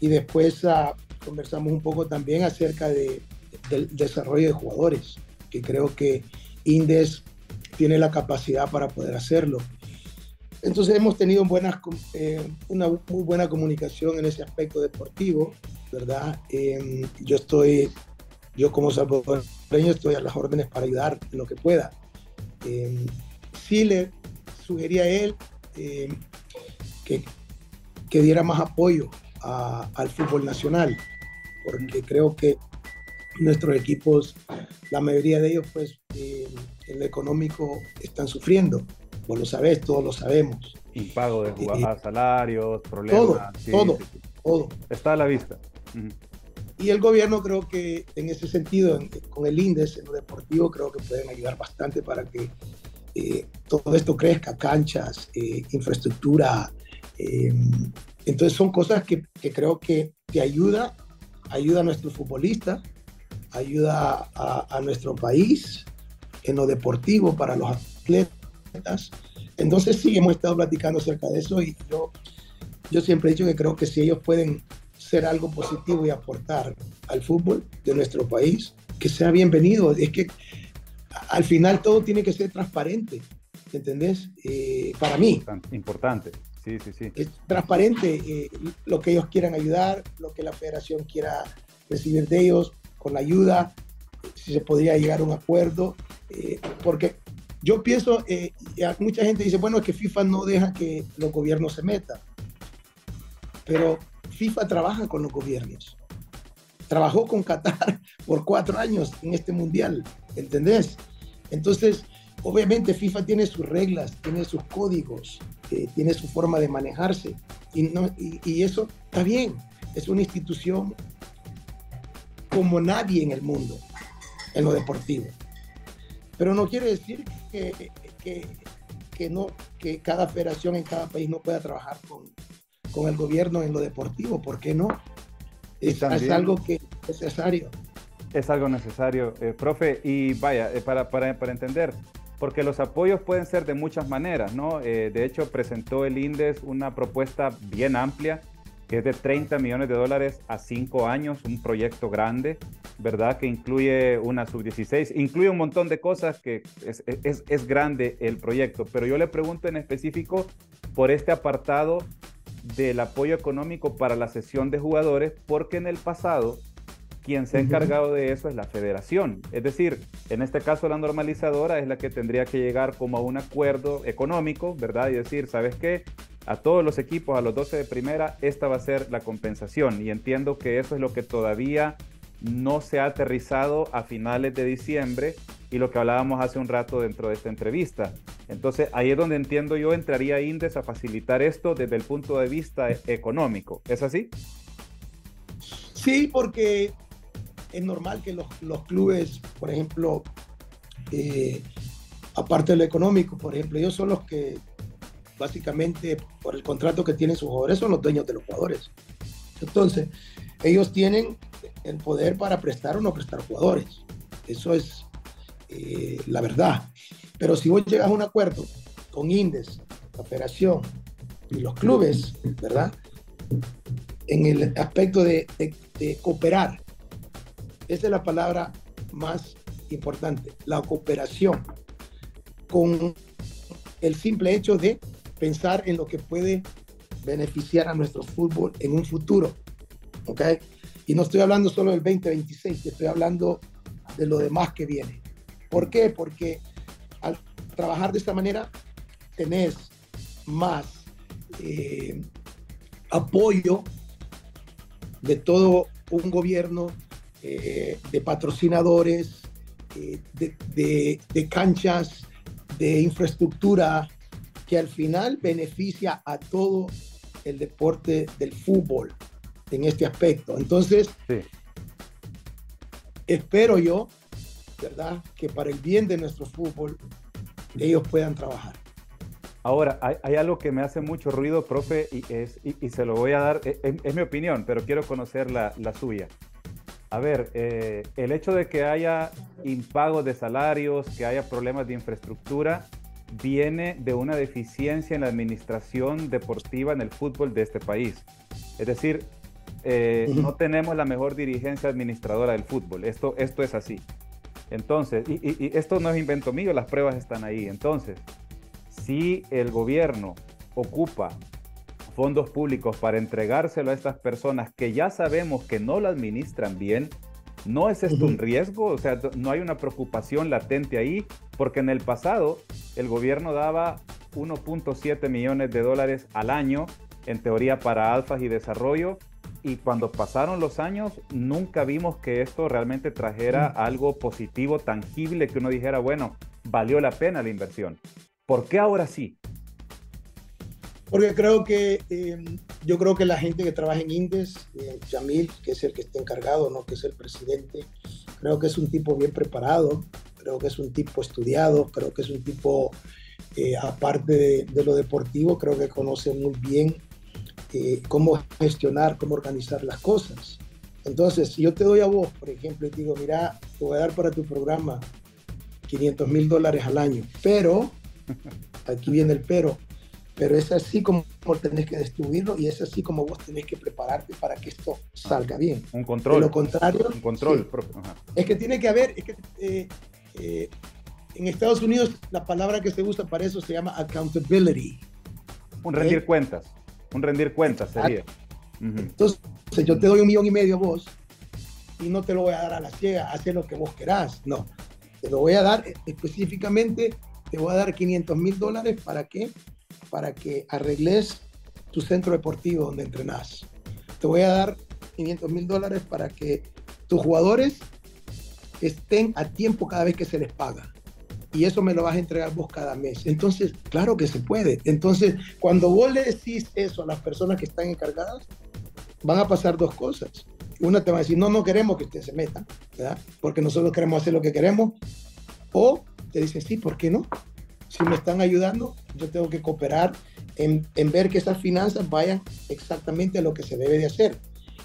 y después ah, conversamos un poco también acerca de, del desarrollo de jugadores, que creo que INDES tiene la capacidad para poder hacerlo. Entonces hemos tenido buenas, eh, una muy buena comunicación en ese aspecto deportivo, ¿verdad? Eh, yo estoy, yo como salvadoreño estoy a las órdenes para ayudar en lo que pueda. Eh, sí le sugería a él eh, que, que diera más apoyo a, al fútbol nacional, porque creo que nuestros equipos, la mayoría de ellos, pues, eh, en lo económico están sufriendo. México, lo sabes, todos lo sabemos. Impago de jugadas, eh, salarios, problemas. Todo, sí, todo, sí, sí. todo. Está a la vista. Uh-huh. Y el gobierno, creo que en ese sentido, en, con el INDES, en lo deportivo, creo que pueden ayudar bastante para que eh, todo esto crezca, canchas, eh, infraestructura. Eh, entonces son cosas que, que creo que, que ayuda, ayuda a nuestros futbolistas, ayuda a, a nuestro país, en lo deportivo, para los atletas. Entonces sí, hemos estado platicando acerca de eso y yo, yo siempre he dicho que creo que si ellos pueden ser algo positivo y aportar al fútbol de nuestro país, que sea bienvenido. Es que al final todo tiene que ser transparente, ¿entendés? Eh, para mí. Importante, sí, sí, sí. Es transparente eh, lo que ellos quieran ayudar, lo que la federación quiera recibir de ellos, con la ayuda, si se podría llegar a un acuerdo, eh, porque yo pienso, eh, mucha gente dice, bueno, es que FIFA no deja que los gobiernos se metan, pero FIFA trabaja con los gobiernos, trabajó con Qatar por cuatro años en este mundial, ¿entendés? Entonces, obviamente FIFA tiene sus reglas, tiene sus códigos, eh, tiene su forma de manejarse, y, no, y, y eso está bien, es una institución como nadie en el mundo, en lo deportivo. Pero no quiere decir que, que, que, no, que cada federación en cada país no pueda trabajar con, con el gobierno en lo deportivo. ¿Por qué no? Es, es algo que es necesario. Es algo necesario, eh, profe. Y vaya, eh, para, para, para entender, porque los apoyos pueden ser de muchas maneras, ¿no? Eh, de hecho, presentó el INDES una propuesta bien amplia, que es de treinta millones de dólares a cinco años, un proyecto grande, ¿verdad? Que incluye una sub dieciséis, incluye un montón de cosas, que es, es, es grande el proyecto. Pero yo le pregunto en específico por este apartado del apoyo económico para la cesión de jugadores, porque en el pasado quien se ha encargado de eso es la federación. Es decir, en este caso la normalizadora es la que tendría que llegar como a un acuerdo económico, ¿verdad? Y decir, ¿sabes qué? A todos los equipos, a los doce de primera, esta va a ser la compensación. Y entiendo que eso es lo que todavía no se ha aterrizado a finales de diciembre y lo que hablábamos hace un rato dentro de esta entrevista. Entonces, ahí es donde entiendo yo entraría INDES a facilitar esto desde el punto de vista económico. ¿Es así? Sí, porque es normal que los, los clubes, por ejemplo, eh, aparte de lo económico, por ejemplo, ellos son los que básicamente por el contrato que tienen sus jugadores son los dueños de los jugadores. Entonces, ellos tienen el poder para prestar o no prestar jugadores. Eso es eh, la verdad. Pero si vos llegas a un acuerdo con INDES, la federación y los clubes, ¿verdad? En el aspecto de, de, de cooperar, esa es la palabra más importante, la cooperación, con el simple hecho de pensar en lo que puede beneficiar a nuestro fútbol en un futuro, ¿ok? Y no estoy hablando solo del veinte veintiséis, estoy hablando de lo demás que viene. ¿Por qué? Porque al trabajar de esta manera tenés más eh, apoyo de todo un gobierno, eh, de patrocinadores, eh, de, de, de canchas, de infraestructura, que al final beneficia a todo el deporte del fútbol en este aspecto. Entonces, sí, espero yo, ¿verdad?, que para el bien de nuestro fútbol ellos puedan trabajar. Ahora, hay, hay algo que me hace mucho ruido, profe, y, es, y, y se lo voy a dar, es, es mi opinión, pero quiero conocer la, la suya. A ver, eh, el hecho de que haya impagos de salarios, que haya problemas de infraestructura, viene de una deficiencia en la administración deportiva en el fútbol de este país. Es decir, eh, uh-huh. no tenemos la mejor dirigencia administradora del fútbol. Esto, esto es así. Entonces, y, y, y esto no es invento mío, las pruebas están ahí. Entonces, si el gobierno ocupa fondos públicos para entregárselo a estas personas que ya sabemos que no lo administran bien, ¿no es esto un riesgo? O sea, ¿no hay una preocupación latente ahí? Porque en el pasado el gobierno daba uno punto siete millones de dólares al año, en teoría para alfas y desarrollo, y cuando pasaron los años nunca vimos que esto realmente trajera algo positivo, tangible, que uno dijera, bueno, valió la pena la inversión. ¿Por qué ahora sí? Porque creo que, eh, yo creo que la gente que trabaja en INDES, eh, Yamil, que es el que está encargado, ¿no? que es el presidente, creo que es un tipo bien preparado, creo que es un tipo estudiado, creo que es un tipo, eh, aparte de, de lo deportivo, creo que conoce muy bien eh, cómo gestionar, cómo organizar las cosas. Entonces, si yo te doy a vos, por ejemplo, y te digo, mira, te voy a dar para tu programa quinientos mil dólares al año, pero, aquí viene el pero, pero es así como tenés que distribuirlo y es así como vos tenés que prepararte para que esto salga bien. Un control. De lo contrario, un control. Sí. Ajá. Es que tiene que haber, es que eh, eh, en Estados Unidos la palabra que se usa para eso se llama accountability. Un rendir ¿Eh? cuentas, un rendir cuentas sería. Uh -huh. Entonces yo te doy un millón y medio a vos y no te lo voy a dar a la ciega, haz lo que vos querás, no. Te lo voy a dar específicamente, te voy a dar quinientos mil dólares para que para que arregles tu centro deportivo donde entrenás. Te voy a dar quinientos mil dólares para que tus jugadores estén a tiempo cada vez que se les paga. Y eso me lo vas a entregar vos cada mes. Entonces, claro que se puede. Entonces, cuando vos le decís eso a las personas que están encargadas, van a pasar dos cosas. Una, te va a decir, no, no queremos que usted se meta, ¿verdad? Porque nosotros queremos hacer lo que queremos. O te dicen, sí, ¿por qué no? Si me están ayudando, yo tengo que cooperar en, en ver que esas finanzas vayan exactamente a lo que se debe de hacer.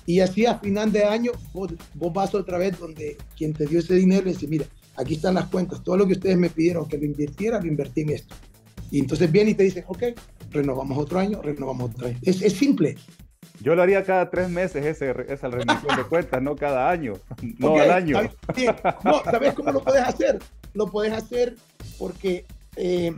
Y así a final de año, vos, vos vas otra vez donde quien te dio ese dinero y dice, mira, aquí están las cuentas, todo lo que ustedes me pidieron que lo invirtiera, lo invertí en esto. Y entonces viene y te dicen, ok, renovamos otro año, renovamos otro año. Es, es simple. Yo lo haría cada tres meses ese, esa rendición de cuentas, no cada año, no okay, al año. ¿Sabes? No, ¿sabes cómo lo puedes hacer? Lo puedes hacer porque eh,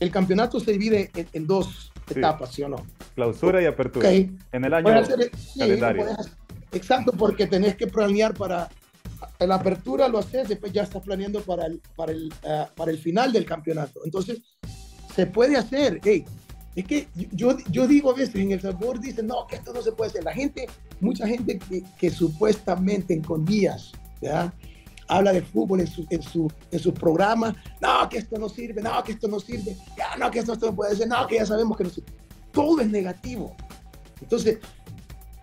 el campeonato se divide en, en dos sí. etapas, ¿sí o no? Clausura y apertura. Okay. En el año hacer, calendario. Sí, exacto, porque tenés que planear para la apertura, lo haces, después ya estás planeando para el, para el, uh, para el final del campeonato. Entonces, se puede hacer, hey. Es que yo, yo digo a veces en El Salvador, dicen, no, que esto no se puede hacer. La gente, mucha gente que, que supuestamente, en comillas, ¿verdad? habla de fútbol en sus en su, en su programas, no, que esto no sirve, no, que esto no sirve, ya, no, que esto, esto no puede ser, no, que ya sabemos que no sirve. Todo es negativo. Entonces,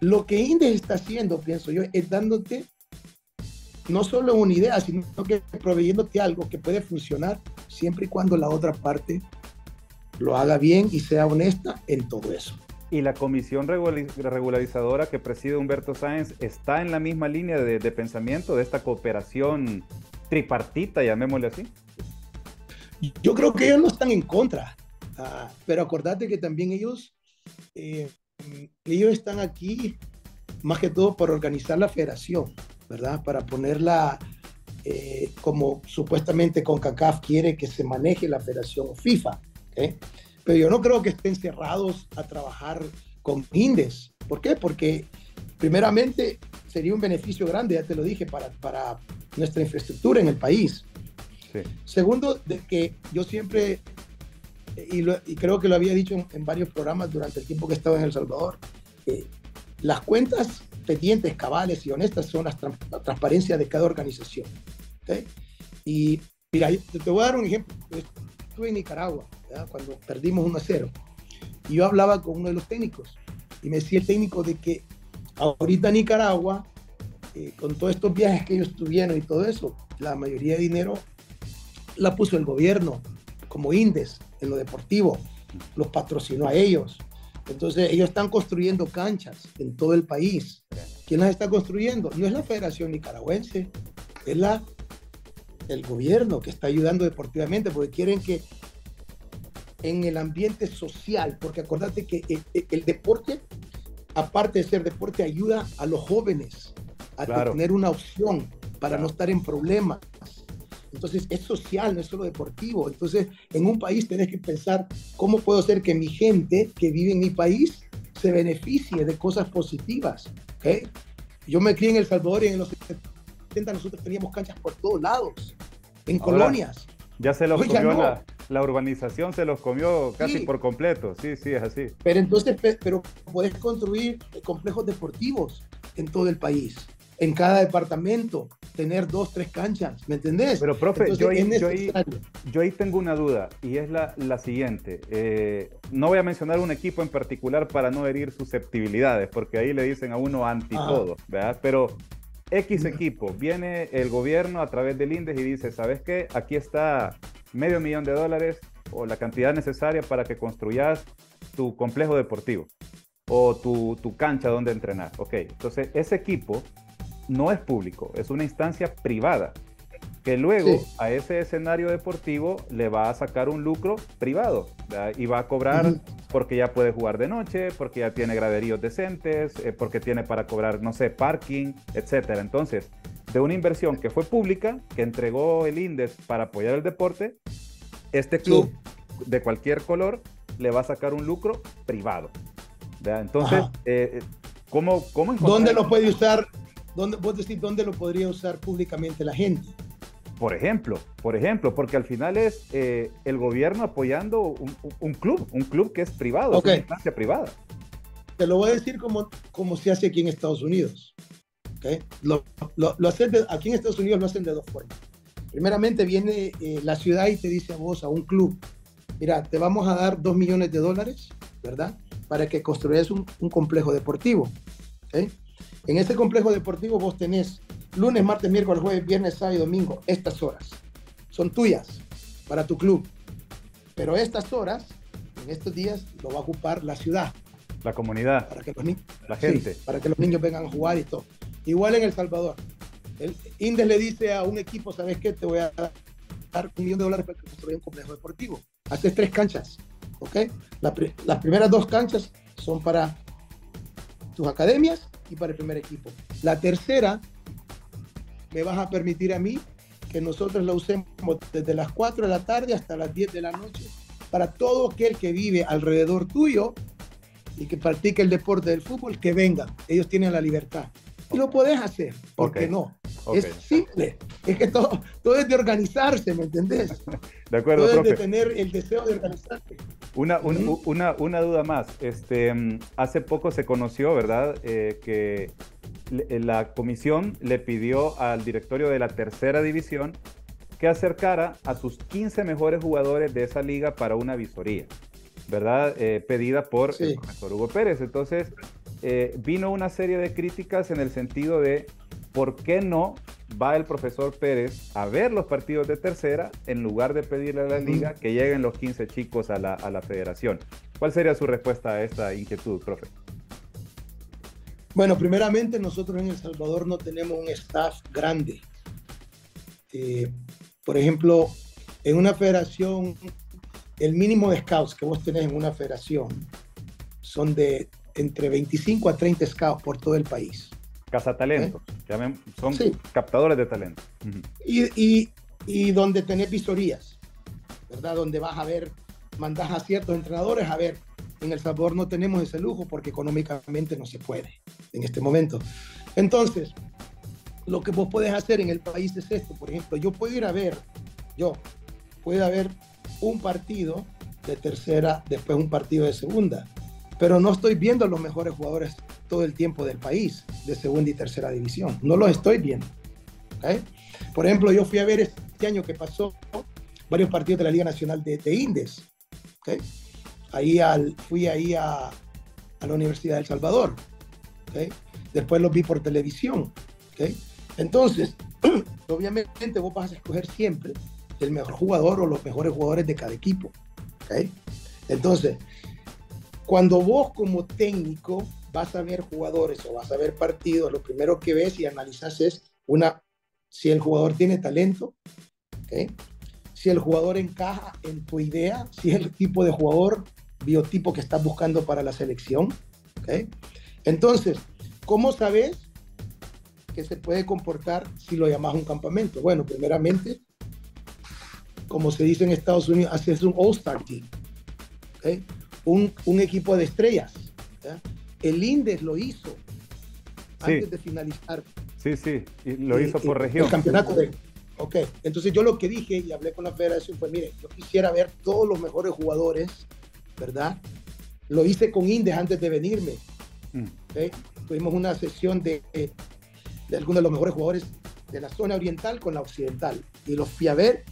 lo que INDES está haciendo, pienso yo, es dándote no solo una idea, sino que proveyéndote algo que puede funcionar siempre y cuando la otra parte lo haga bien y sea honesta en todo eso. ¿Y la comisión regularizadora que preside Humberto Sáenz está en la misma línea de, de pensamiento de esta cooperación tripartita, llamémosle así? Yo creo que ellos no están en contra, uh, pero acordate que también ellos, eh, ellos están aquí más que todo para organizar la federación, ¿verdad? Para ponerla eh, como supuestamente CONCACAF quiere que se maneje la federación FIFA. ¿Eh? Pero yo no creo que estén cerrados a trabajar con INDES. ¿Por qué? Porque primeramente sería un beneficio grande, ya te lo dije, para, para nuestra infraestructura en el país. Sí. Segundo, de que yo siempre, y, lo, y creo que lo había dicho en, en varios programas durante el tiempo que estaba en El Salvador, eh, las cuentas pendientes, cabales y honestas son las tra la transparencia de cada organización. ¿Okay? Y mira, te voy a dar un ejemplo. Estuve en Nicaragua, ¿verdad? Cuando perdimos uno a cero, y yo hablaba con uno de los técnicos y me decía el técnico de que ahorita Nicaragua, eh, con todos estos viajes que ellos tuvieron y todo eso, la mayoría de dinero la puso el gobierno como INDES en lo deportivo, los patrocinó a ellos. Entonces ellos están construyendo canchas en todo el país. ¿Quién las está construyendo? No es la Federación Nicaragüense, es la el gobierno que está ayudando deportivamente, porque quieren que en el ambiente social, porque acordate que el, el, el deporte, aparte de ser deporte, ayuda a los jóvenes a claro. tener una opción para claro. no estar en problemas. Entonces es social, no es solo deportivo. Entonces en un país tenés que pensar cómo puedo hacer que mi gente que vive en mi país se beneficie de cosas positivas. ¿Okay? Yo me crié en El Salvador y en los setenta nosotros teníamos canchas por todos lados, en ahora, colonias. Ya se los Hoy comió no. la, la urbanización, se los comió casi sí. por completo. Sí, sí, es así. Pero entonces, pero podés construir complejos deportivos en todo el país, en cada departamento, tener dos, tres canchas, ¿me entendés? Pero, profe, Entonces, yo, ahí, yo, ahí, yo ahí tengo una duda, y es la, la siguiente. Eh, no voy a mencionar un equipo en particular para no herir susceptibilidades, porque ahí le dicen a uno anti Ajá. todo, ¿verdad? Pero X equipo, viene el gobierno a través del INDES y dice, ¿sabes qué? Aquí está medio millón de dólares o la cantidad necesaria para que construyas tu complejo deportivo o tu, tu cancha donde entrenar. Ok, entonces ese equipo no es público, es una instancia privada que luego sí. a ese escenario deportivo le va a sacar un lucro privado, ¿verdad? Y va a cobrar uh-huh. porque ya puede jugar de noche, porque ya tiene graderíos decentes, eh, porque tiene para cobrar, no sé, parking, etcétera. Entonces, de una inversión que fue pública, que entregó el INDES para apoyar el deporte, este club sí. de cualquier color le va a sacar un lucro privado, ¿verdad? Entonces, eh, ¿cómo, cómo encontrar? ¿Dónde lo puede usar? ¿Dónde, vos decís, ¿dónde lo podría usar públicamente la gente? Por ejemplo, por ejemplo, porque al final es eh, el gobierno apoyando un, un club, un club que es privado, okay. es una instancia privada. Te lo voy a decir como, como se hace aquí en Estados Unidos. ¿Okay? Lo, lo, lo hacen de, aquí en Estados Unidos lo hacen de dos formas. Primeramente viene eh, la ciudad y te dice a vos, a un club, mira, te vamos a dar dos millones de dólares, ¿verdad? Para que construyas un, un complejo deportivo. ¿Okay? En este complejo deportivo vos tenés lunes, martes, miércoles, jueves, viernes, sábado y domingo. Estas horas son tuyas para tu club. Pero estas horas, en estos días, lo va a ocupar la ciudad. La comunidad. Para que los niños, la gente. Sí, para que los niños vengan a jugar y todo. Igual en El Salvador. El INDES le dice a un equipo, ¿sabes qué? Te voy a dar un millón de dólares para que construya un complejo deportivo. Haces tres canchas, ¿ok? La, las primeras dos canchas son para tus academias y para el primer equipo. La tercera... me vas a permitir a mí que nosotros lo usemos desde las cuatro de la tarde hasta las diez de la noche para todo aquel que vive alrededor tuyo y que practique el deporte del fútbol, que venga. Ellos tienen la libertad. Y lo podés hacer, ¿por qué no? Okay. Es simple. Es que todo, todo es de organizarse, ¿me entendés? De acuerdo, todo profe. Es de tener el deseo de organizarte. Una, un, ¿Mm? una, una duda más. Este, hace poco se conoció, ¿verdad?, eh, que... la comisión le pidió al directorio de la tercera división que acercara a sus quince mejores jugadores de esa liga para una visoría, ¿verdad? Eh, pedida por sí. el profesor Hugo Pérez. Entonces, eh, vino una serie de críticas en el sentido de ¿por qué no va el profesor Pérez a ver los partidos de tercera en lugar de pedirle a la liga que lleguen los quince chicos a la, a la federación? ¿Cuál sería su respuesta a esta inquietud, profe? Bueno, primeramente nosotros en El Salvador no tenemos un staff grande. Eh, por ejemplo, en una federación, el mínimo de scouts que vos tenés en una federación son de entre veinticinco a treinta scouts por todo el país. Cazatalentos, ¿eh? Son sí. captadores de talento. Uh-huh. y, y, y donde tenés visorías, ¿verdad? Donde vas a ver, mandás a ciertos entrenadores a ver. En El Salvador no tenemos ese lujo porque económicamente no se puede en este momento. Entonces, lo que vos podés hacer en el país es esto. Por ejemplo, yo puedo ir a ver, yo puedo ver un partido de tercera, después un partido de segunda, pero no estoy viendo a los mejores jugadores todo el tiempo del país, de segunda y tercera división. No los estoy viendo. ¿Okay? Por ejemplo, yo fui a ver este año que pasó varios partidos de la Liga Nacional de, de INDES. ¿Okay? Ahí al, fui ahí a, a la Universidad de El Salvador, ¿okay? Después los vi por televisión, ¿okay? Entonces, obviamente vos vas a escoger siempre el mejor jugador o los mejores jugadores de cada equipo, ¿okay? Entonces, cuando vos como técnico vas a ver jugadores o vas a ver partidos, lo primero que ves y analizas es una, si el jugador tiene talento, ¿okay? Si el jugador encaja en tu idea, si es el tipo de jugador, biotipo que estás buscando para la selección, ¿okay? Entonces, ¿cómo sabes que se puede comportar si lo llamas un campamento? Bueno, primeramente, como se dice en Estados Unidos, haces un All-Star Team, ¿okay? un, un equipo de estrellas, ¿okay? El INDES lo hizo sí. antes de finalizar. Sí, sí, y lo el, hizo por el, región. El campeonato de... Ok, entonces yo lo que dije y hablé con la federación fue, mire, yo quisiera ver todos los mejores jugadores, ¿verdad? Lo hice con INDES antes de venirme. Mm. ¿Okay? Tuvimos una sesión de, de algunos de los mejores jugadores de la zona oriental con la occidental, y los fui a ver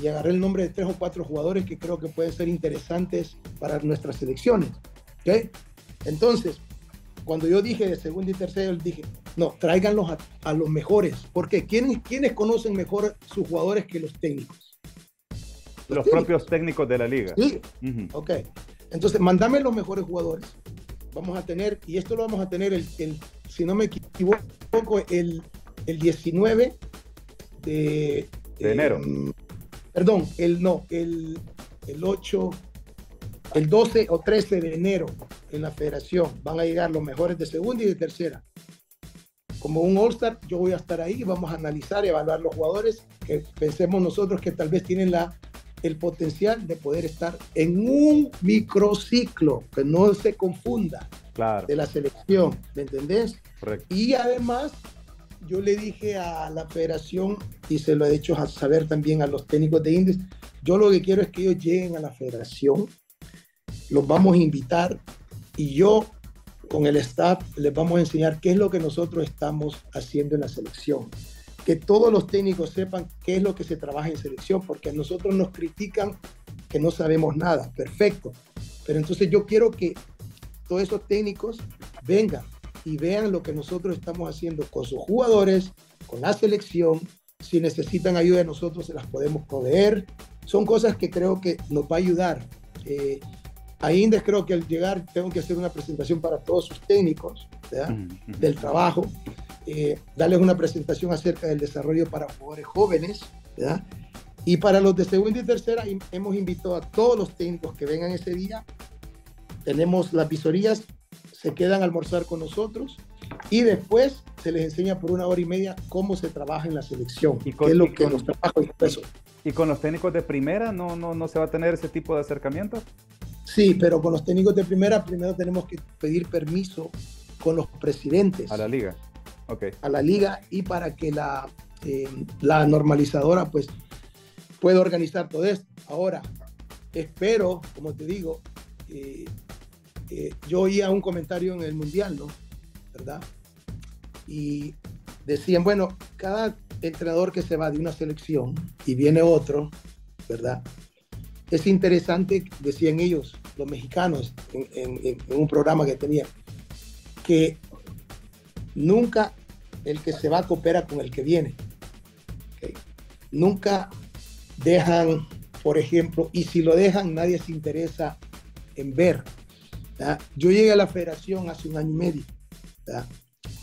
y agarré el nombre de tres o cuatro jugadores que creo que pueden ser interesantes para nuestras selecciones, ¿okay? Entonces, cuando yo dije de segundo y tercero, dije, no, tráiganlos a, a los mejores, porque ¿quiénes, ¿quiénes conocen mejor sus jugadores que los técnicos? Los, los técnicos. propios técnicos de la liga. Sí, uh-huh. Ok. Entonces, mandame los mejores jugadores. Vamos a tener, y esto lo vamos a tener, el, el, si no me equivoco, el, el diecinueve de, de enero. Eh, perdón, el no, el, el ocho, el doce o trece de enero en la federación. Van a llegar los mejores de segunda y de tercera. Como un All-Star, yo voy a estar ahí y vamos a analizar y evaluar los jugadores que pensemos nosotros que tal vez tienen la... el potencial de poder estar en un microciclo, que no se confunda, claro, de la selección, ¿me entendés? Correcto. Y además, yo le dije a la federación, y se lo he hecho a saber también a los técnicos de INDES, yo lo que quiero es que ellos lleguen a la federación, los vamos a invitar, y yo, con el staff, les vamos a enseñar qué es lo que nosotros estamos haciendo en la selección. Que todos los técnicos sepan qué es lo que se trabaja en selección, porque a nosotros nos critican que no sabemos nada, perfecto, pero entonces yo quiero que todos esos técnicos vengan y vean lo que nosotros estamos haciendo con sus jugadores, con la selección. Si necesitan ayuda de nosotros, se las podemos proveer. Son cosas que creo que nos va a ayudar. eh, a INDES creo que al llegar tengo que hacer una presentación para todos sus técnicos, ¿verdad? Del trabajo. Eh, darles una presentación acerca del desarrollo para jugadores jóvenes, ¿verdad? Y para los de segunda y tercera hemos invitado a todos los técnicos que vengan ese día. Tenemos las visorías, se quedan a almorzar con nosotros y después se les enseña por una hora y media cómo se trabaja en la selección, y con, qué es lo y que con, nos trabaja impreso. ¿Y con los técnicos de primera no, no, no se va a tener ese tipo de acercamiento? Sí, pero con los técnicos de primera primero tenemos que pedir permiso con los presidentes. A la liga. Okay. A la liga, y para que la, eh, la normalizadora pues pueda organizar todo esto. Ahora, espero, como te digo, eh, eh, yo oía un comentario en el Mundial, ¿no? ¿Verdad? Y decían, bueno, cada entrenador que se va de una selección y viene otro, ¿verdad? Es interesante, decían ellos, los mexicanos, en, en, en un programa que tenía, que nunca el que se va coopera con el que viene, ¿okay? Nunca dejan, por ejemplo, y si lo dejan nadie se interesa en ver, ¿verdad? Yo llegué a la federación hace un año y medio, ¿verdad?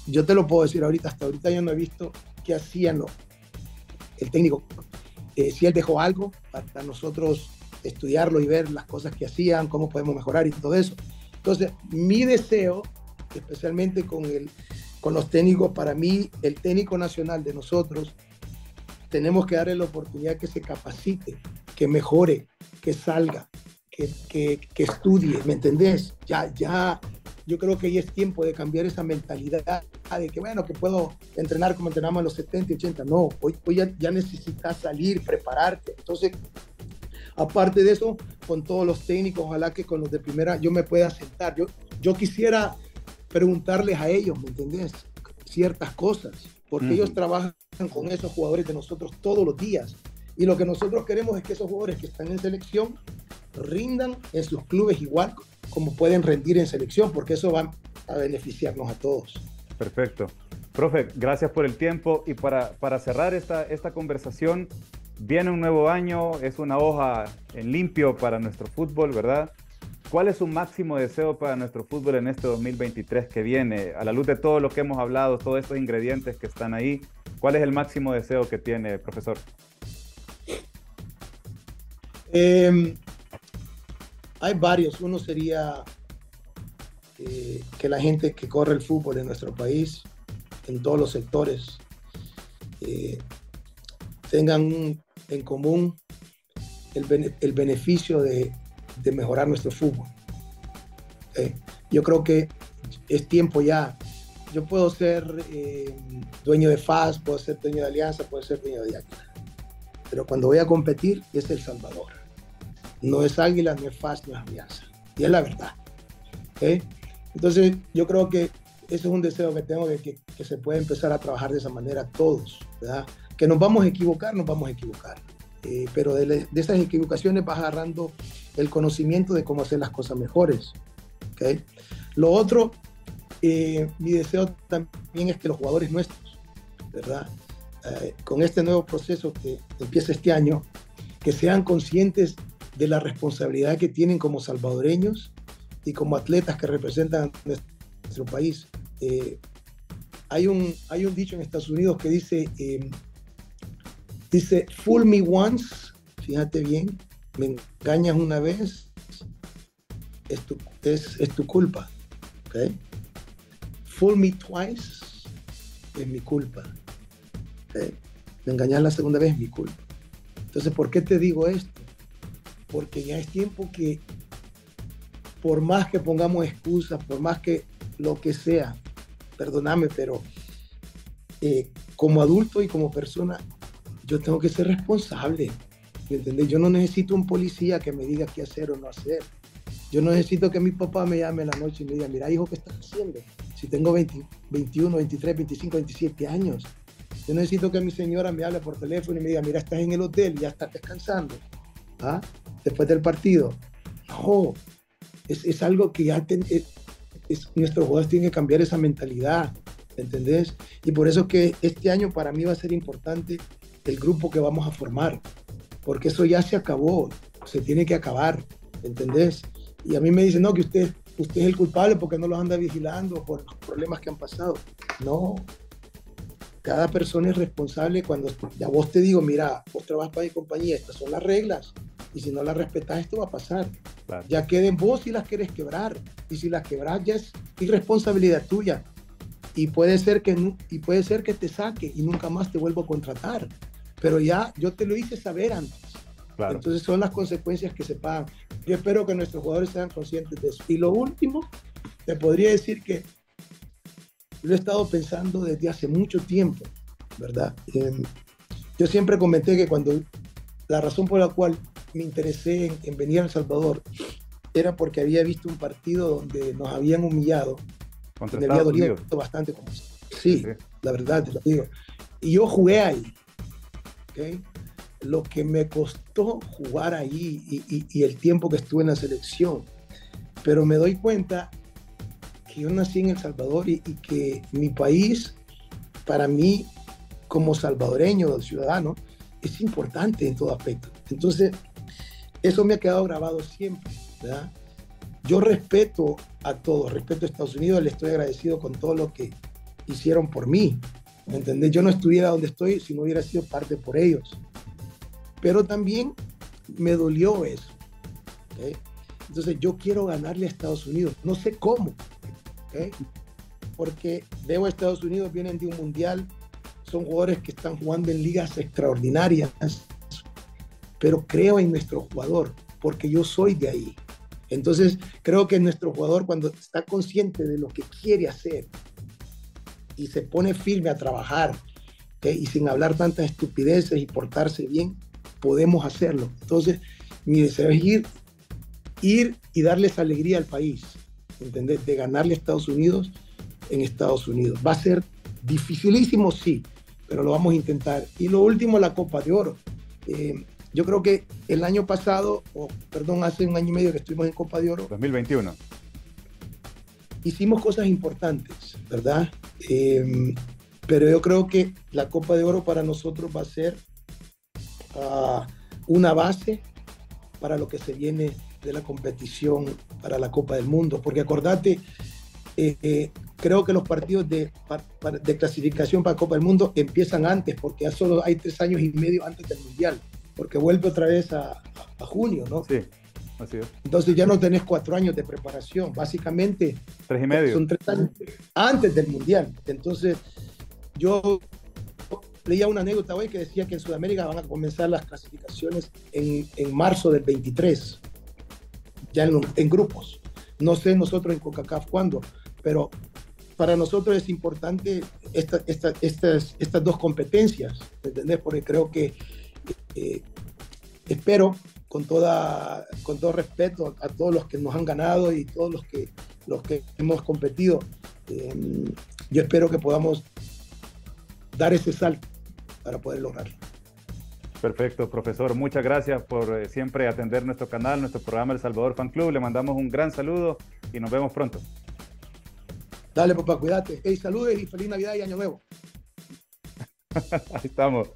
Yo te lo puedo decir ahorita, hasta ahorita yo no he visto qué hacían los, el técnico, eh, si él dejó algo para nosotros estudiarlo y ver las cosas que hacían, cómo podemos mejorar y todo eso. Entonces mi deseo, especialmente con el con los técnicos, para mí, el técnico nacional de nosotros, tenemos que darle la oportunidad que se capacite, que mejore, que salga, que, que, que estudie, ¿me entendés? Ya, ya, yo creo que ya es tiempo de cambiar esa mentalidad de que, bueno, que puedo entrenar como entrenamos en los setenta, ochenta, no, hoy, hoy ya, ya necesitas salir, prepararte. Entonces, aparte de eso, con todos los técnicos, ojalá que con los de primera yo me pueda sentar. Yo, yo quisiera preguntarles a ellos, ¿me entendés? Ciertas cosas, porque uh-huh. ellos trabajan con esos jugadores de nosotros todos los días, y lo que nosotros queremos es que esos jugadores que están en selección rindan en sus clubes igual como pueden rendir en selección, porque eso va a beneficiarnos a todos. Perfecto. Profe, gracias por el tiempo, y para, para cerrar esta, esta conversación, viene un nuevo año, es una hoja en limpio para nuestro fútbol, ¿verdad? ¿Cuál es su máximo deseo para nuestro fútbol en este dos mil veintitrés que viene? A la luz de todo lo que hemos hablado, todos estos ingredientes que están ahí, ¿cuál es el máximo deseo que tiene, profesor? Eh, hay varios. Uno sería eh, que la gente que corre el fútbol en nuestro país, en todos los sectores, eh, tengan en común el, bene- el beneficio de de mejorar nuestro fútbol. Eh, yo creo que es tiempo ya. Yo puedo ser eh, dueño de F A S, puedo ser dueño de Alianza, puedo ser dueño de Águila, pero cuando voy a competir es El Salvador. No es Águila, no es F A S, no es Alianza. Y es la verdad. Eh, entonces yo creo que Eso es un deseo que tengo, de que, que se pueda empezar a trabajar de esa manera todos, ¿verdad? Que nos vamos a equivocar, nos vamos a equivocar. Eh, pero de, le, de esas equivocaciones vas agarrando el conocimiento de cómo hacer las cosas mejores, ¿okay? Lo otro, eh, mi deseo también es que los jugadores nuestros, ¿verdad? Eh, con este nuevo proceso que empieza este año, que sean conscientes de la responsabilidad que tienen como salvadoreños y como atletas que representan nuestro país. Eh, hay, un, hay un dicho en Estados Unidos que dice, eh, dice, fool me once, fíjate bien, me engañas una vez, es tu, es, es tu culpa, ¿okay? Fool me twice, es mi culpa, ¿okay? Me engañas la segunda vez, es mi culpa. Entonces, ¿por qué te digo esto? Porque ya es tiempo que, por más que pongamos excusas, por más que lo que sea, perdóname, pero eh, como adulto y como persona, yo tengo que ser responsable, ¿me entendés? Yo no necesito un policía que me diga qué hacer o no hacer. Yo no necesito que mi papá me llame en la noche y me diga, mira, hijo, ¿qué estás haciendo? Si tengo veinte, veintiuno, veintitrés, veinticinco, veintisiete años. Yo necesito que mi señora me hable por teléfono y me diga, mira, estás en el hotel, ya estás descansando, ¿ah? Después del partido. No, es, es algo que ya ten, es, es, nuestros jugadores tienen que cambiar esa mentalidad, ¿entendés? Y por eso que este año para mí va a ser importante el grupo que vamos a formar, porque eso ya se acabó, se tiene que acabar, ¿entendés? Y a mí me dicen, no, que usted, usted es el culpable porque no los anda vigilando por los problemas que han pasado. No, cada persona es responsable cuando ya vos te digo, mira, vos trabajas para mi compañía, estas son las reglas, y si no las respetas, esto va a pasar. Claro. Ya queden vos si las querés quebrar, y si las quebras ya es irresponsabilidad tuya, y puede ser que, y puede ser que te saque y nunca más te vuelvo a contratar, pero ya yo te lo hice saber antes. Claro. Entonces son las consecuencias que se pagan. Yo espero que nuestros jugadores sean conscientes de eso. Y lo último, te podría decir que lo he estado pensando desde hace mucho tiempo, ¿verdad? Eh, yo siempre comenté que cuando la razón por la cual me interesé en, en venir a El Salvador era porque había visto un partido donde nos habían humillado. Me había dolido bastante. Con eso. Sí, sí, la verdad, te lo digo. Y yo jugué ahí, ¿okay? Lo que me costó jugar ahí y, y, y el tiempo que estuve en la selección. Pero me doy cuenta que yo nací en El Salvador y, y que mi país, para mí, como salvadoreño, ciudadano, es importante en todo aspecto. Entonces, eso me ha quedado grabado siempre, ¿verdad? Yo respeto a todos, respeto a Estados Unidos, le estoy agradecido con todo lo que hicieron por mí, ¿me entendés? Yo no estuviera donde estoy si no hubiera sido parte por ellos. Pero también me dolió eso, ¿okay? Entonces yo quiero ganarle a Estados Unidos, no sé cómo, ¿okay? Porque veo a Estados Unidos, vienen de un mundial, son jugadores que están jugando en ligas extraordinarias, pero creo en nuestro jugador, porque yo soy de ahí. Entonces, creo que nuestro jugador, cuando está consciente de lo que quiere hacer y se pone firme a trabajar, ¿okay? Y sin hablar tantas estupideces y portarse bien, podemos hacerlo. Entonces, mi deseo es ir, ir y darles alegría al país, ¿entendés? De ganarle a Estados Unidos en Estados Unidos. Va a ser dificilísimo, sí, pero lo vamos a intentar. Y lo último, la Copa de Oro. Eh, Yo creo que el año pasado, o perdón, hace un año y medio que estuvimos en Copa de Oro. dos mil veintiuno. Hicimos cosas importantes, ¿verdad? Eh, pero yo creo que la Copa de Oro para nosotros va a ser uh, una base para lo que se viene de la competición para la Copa del Mundo. Porque acordate, eh, eh, creo que los partidos de, de clasificación para Copa del Mundo empiezan antes, porque ya solo hay tres años y medio antes del Mundial. Porque vuelve otra vez a, a junio, ¿no? Sí, así es. Entonces ya no tenés cuatro años de preparación, básicamente. Tres y medio. Son tres años antes del Mundial. Entonces, yo leía una anécdota hoy que decía que en Sudamérica van a comenzar las clasificaciones en, en marzo del veintitrés, ya en, en grupos. No sé nosotros en CONCACAF cuándo, pero para nosotros es importante esta, esta, estas, estas dos competencias, ¿entendés? Porque creo que Eh, espero con, toda, con todo respeto a, a todos los que nos han ganado y todos los que, los que hemos competido, Eh, yo espero que podamos dar ese salto para poder lograrlo. Perfecto, profesor. Muchas gracias por eh, siempre atender nuestro canal, nuestro programa El Salvador Fan Club. Le mandamos un gran saludo y nos vemos pronto. Dale, papá, cuídate. Hey, saludes y feliz Navidad y Año Nuevo. Ahí estamos.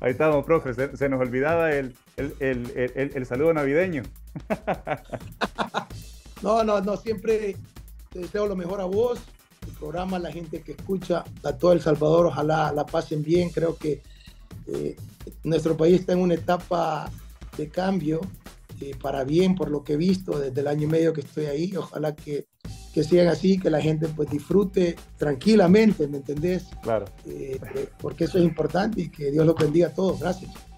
Ahí estamos, profe. Se, se nos olvidaba el, el, el, el, el saludo navideño. No, no, no. Siempre te deseo lo mejor a vos, el programa, a la gente que escucha, a todo El Salvador. Ojalá la pasen bien. Creo que eh, nuestro país está en una etapa de cambio eh, para bien, por lo que he visto desde el año y medio que estoy ahí. Ojalá que, que sigan así, que la gente pues disfrute tranquilamente, ¿me entendés? Claro. Eh, eh, porque eso es importante y que Dios los bendiga a todos. Gracias.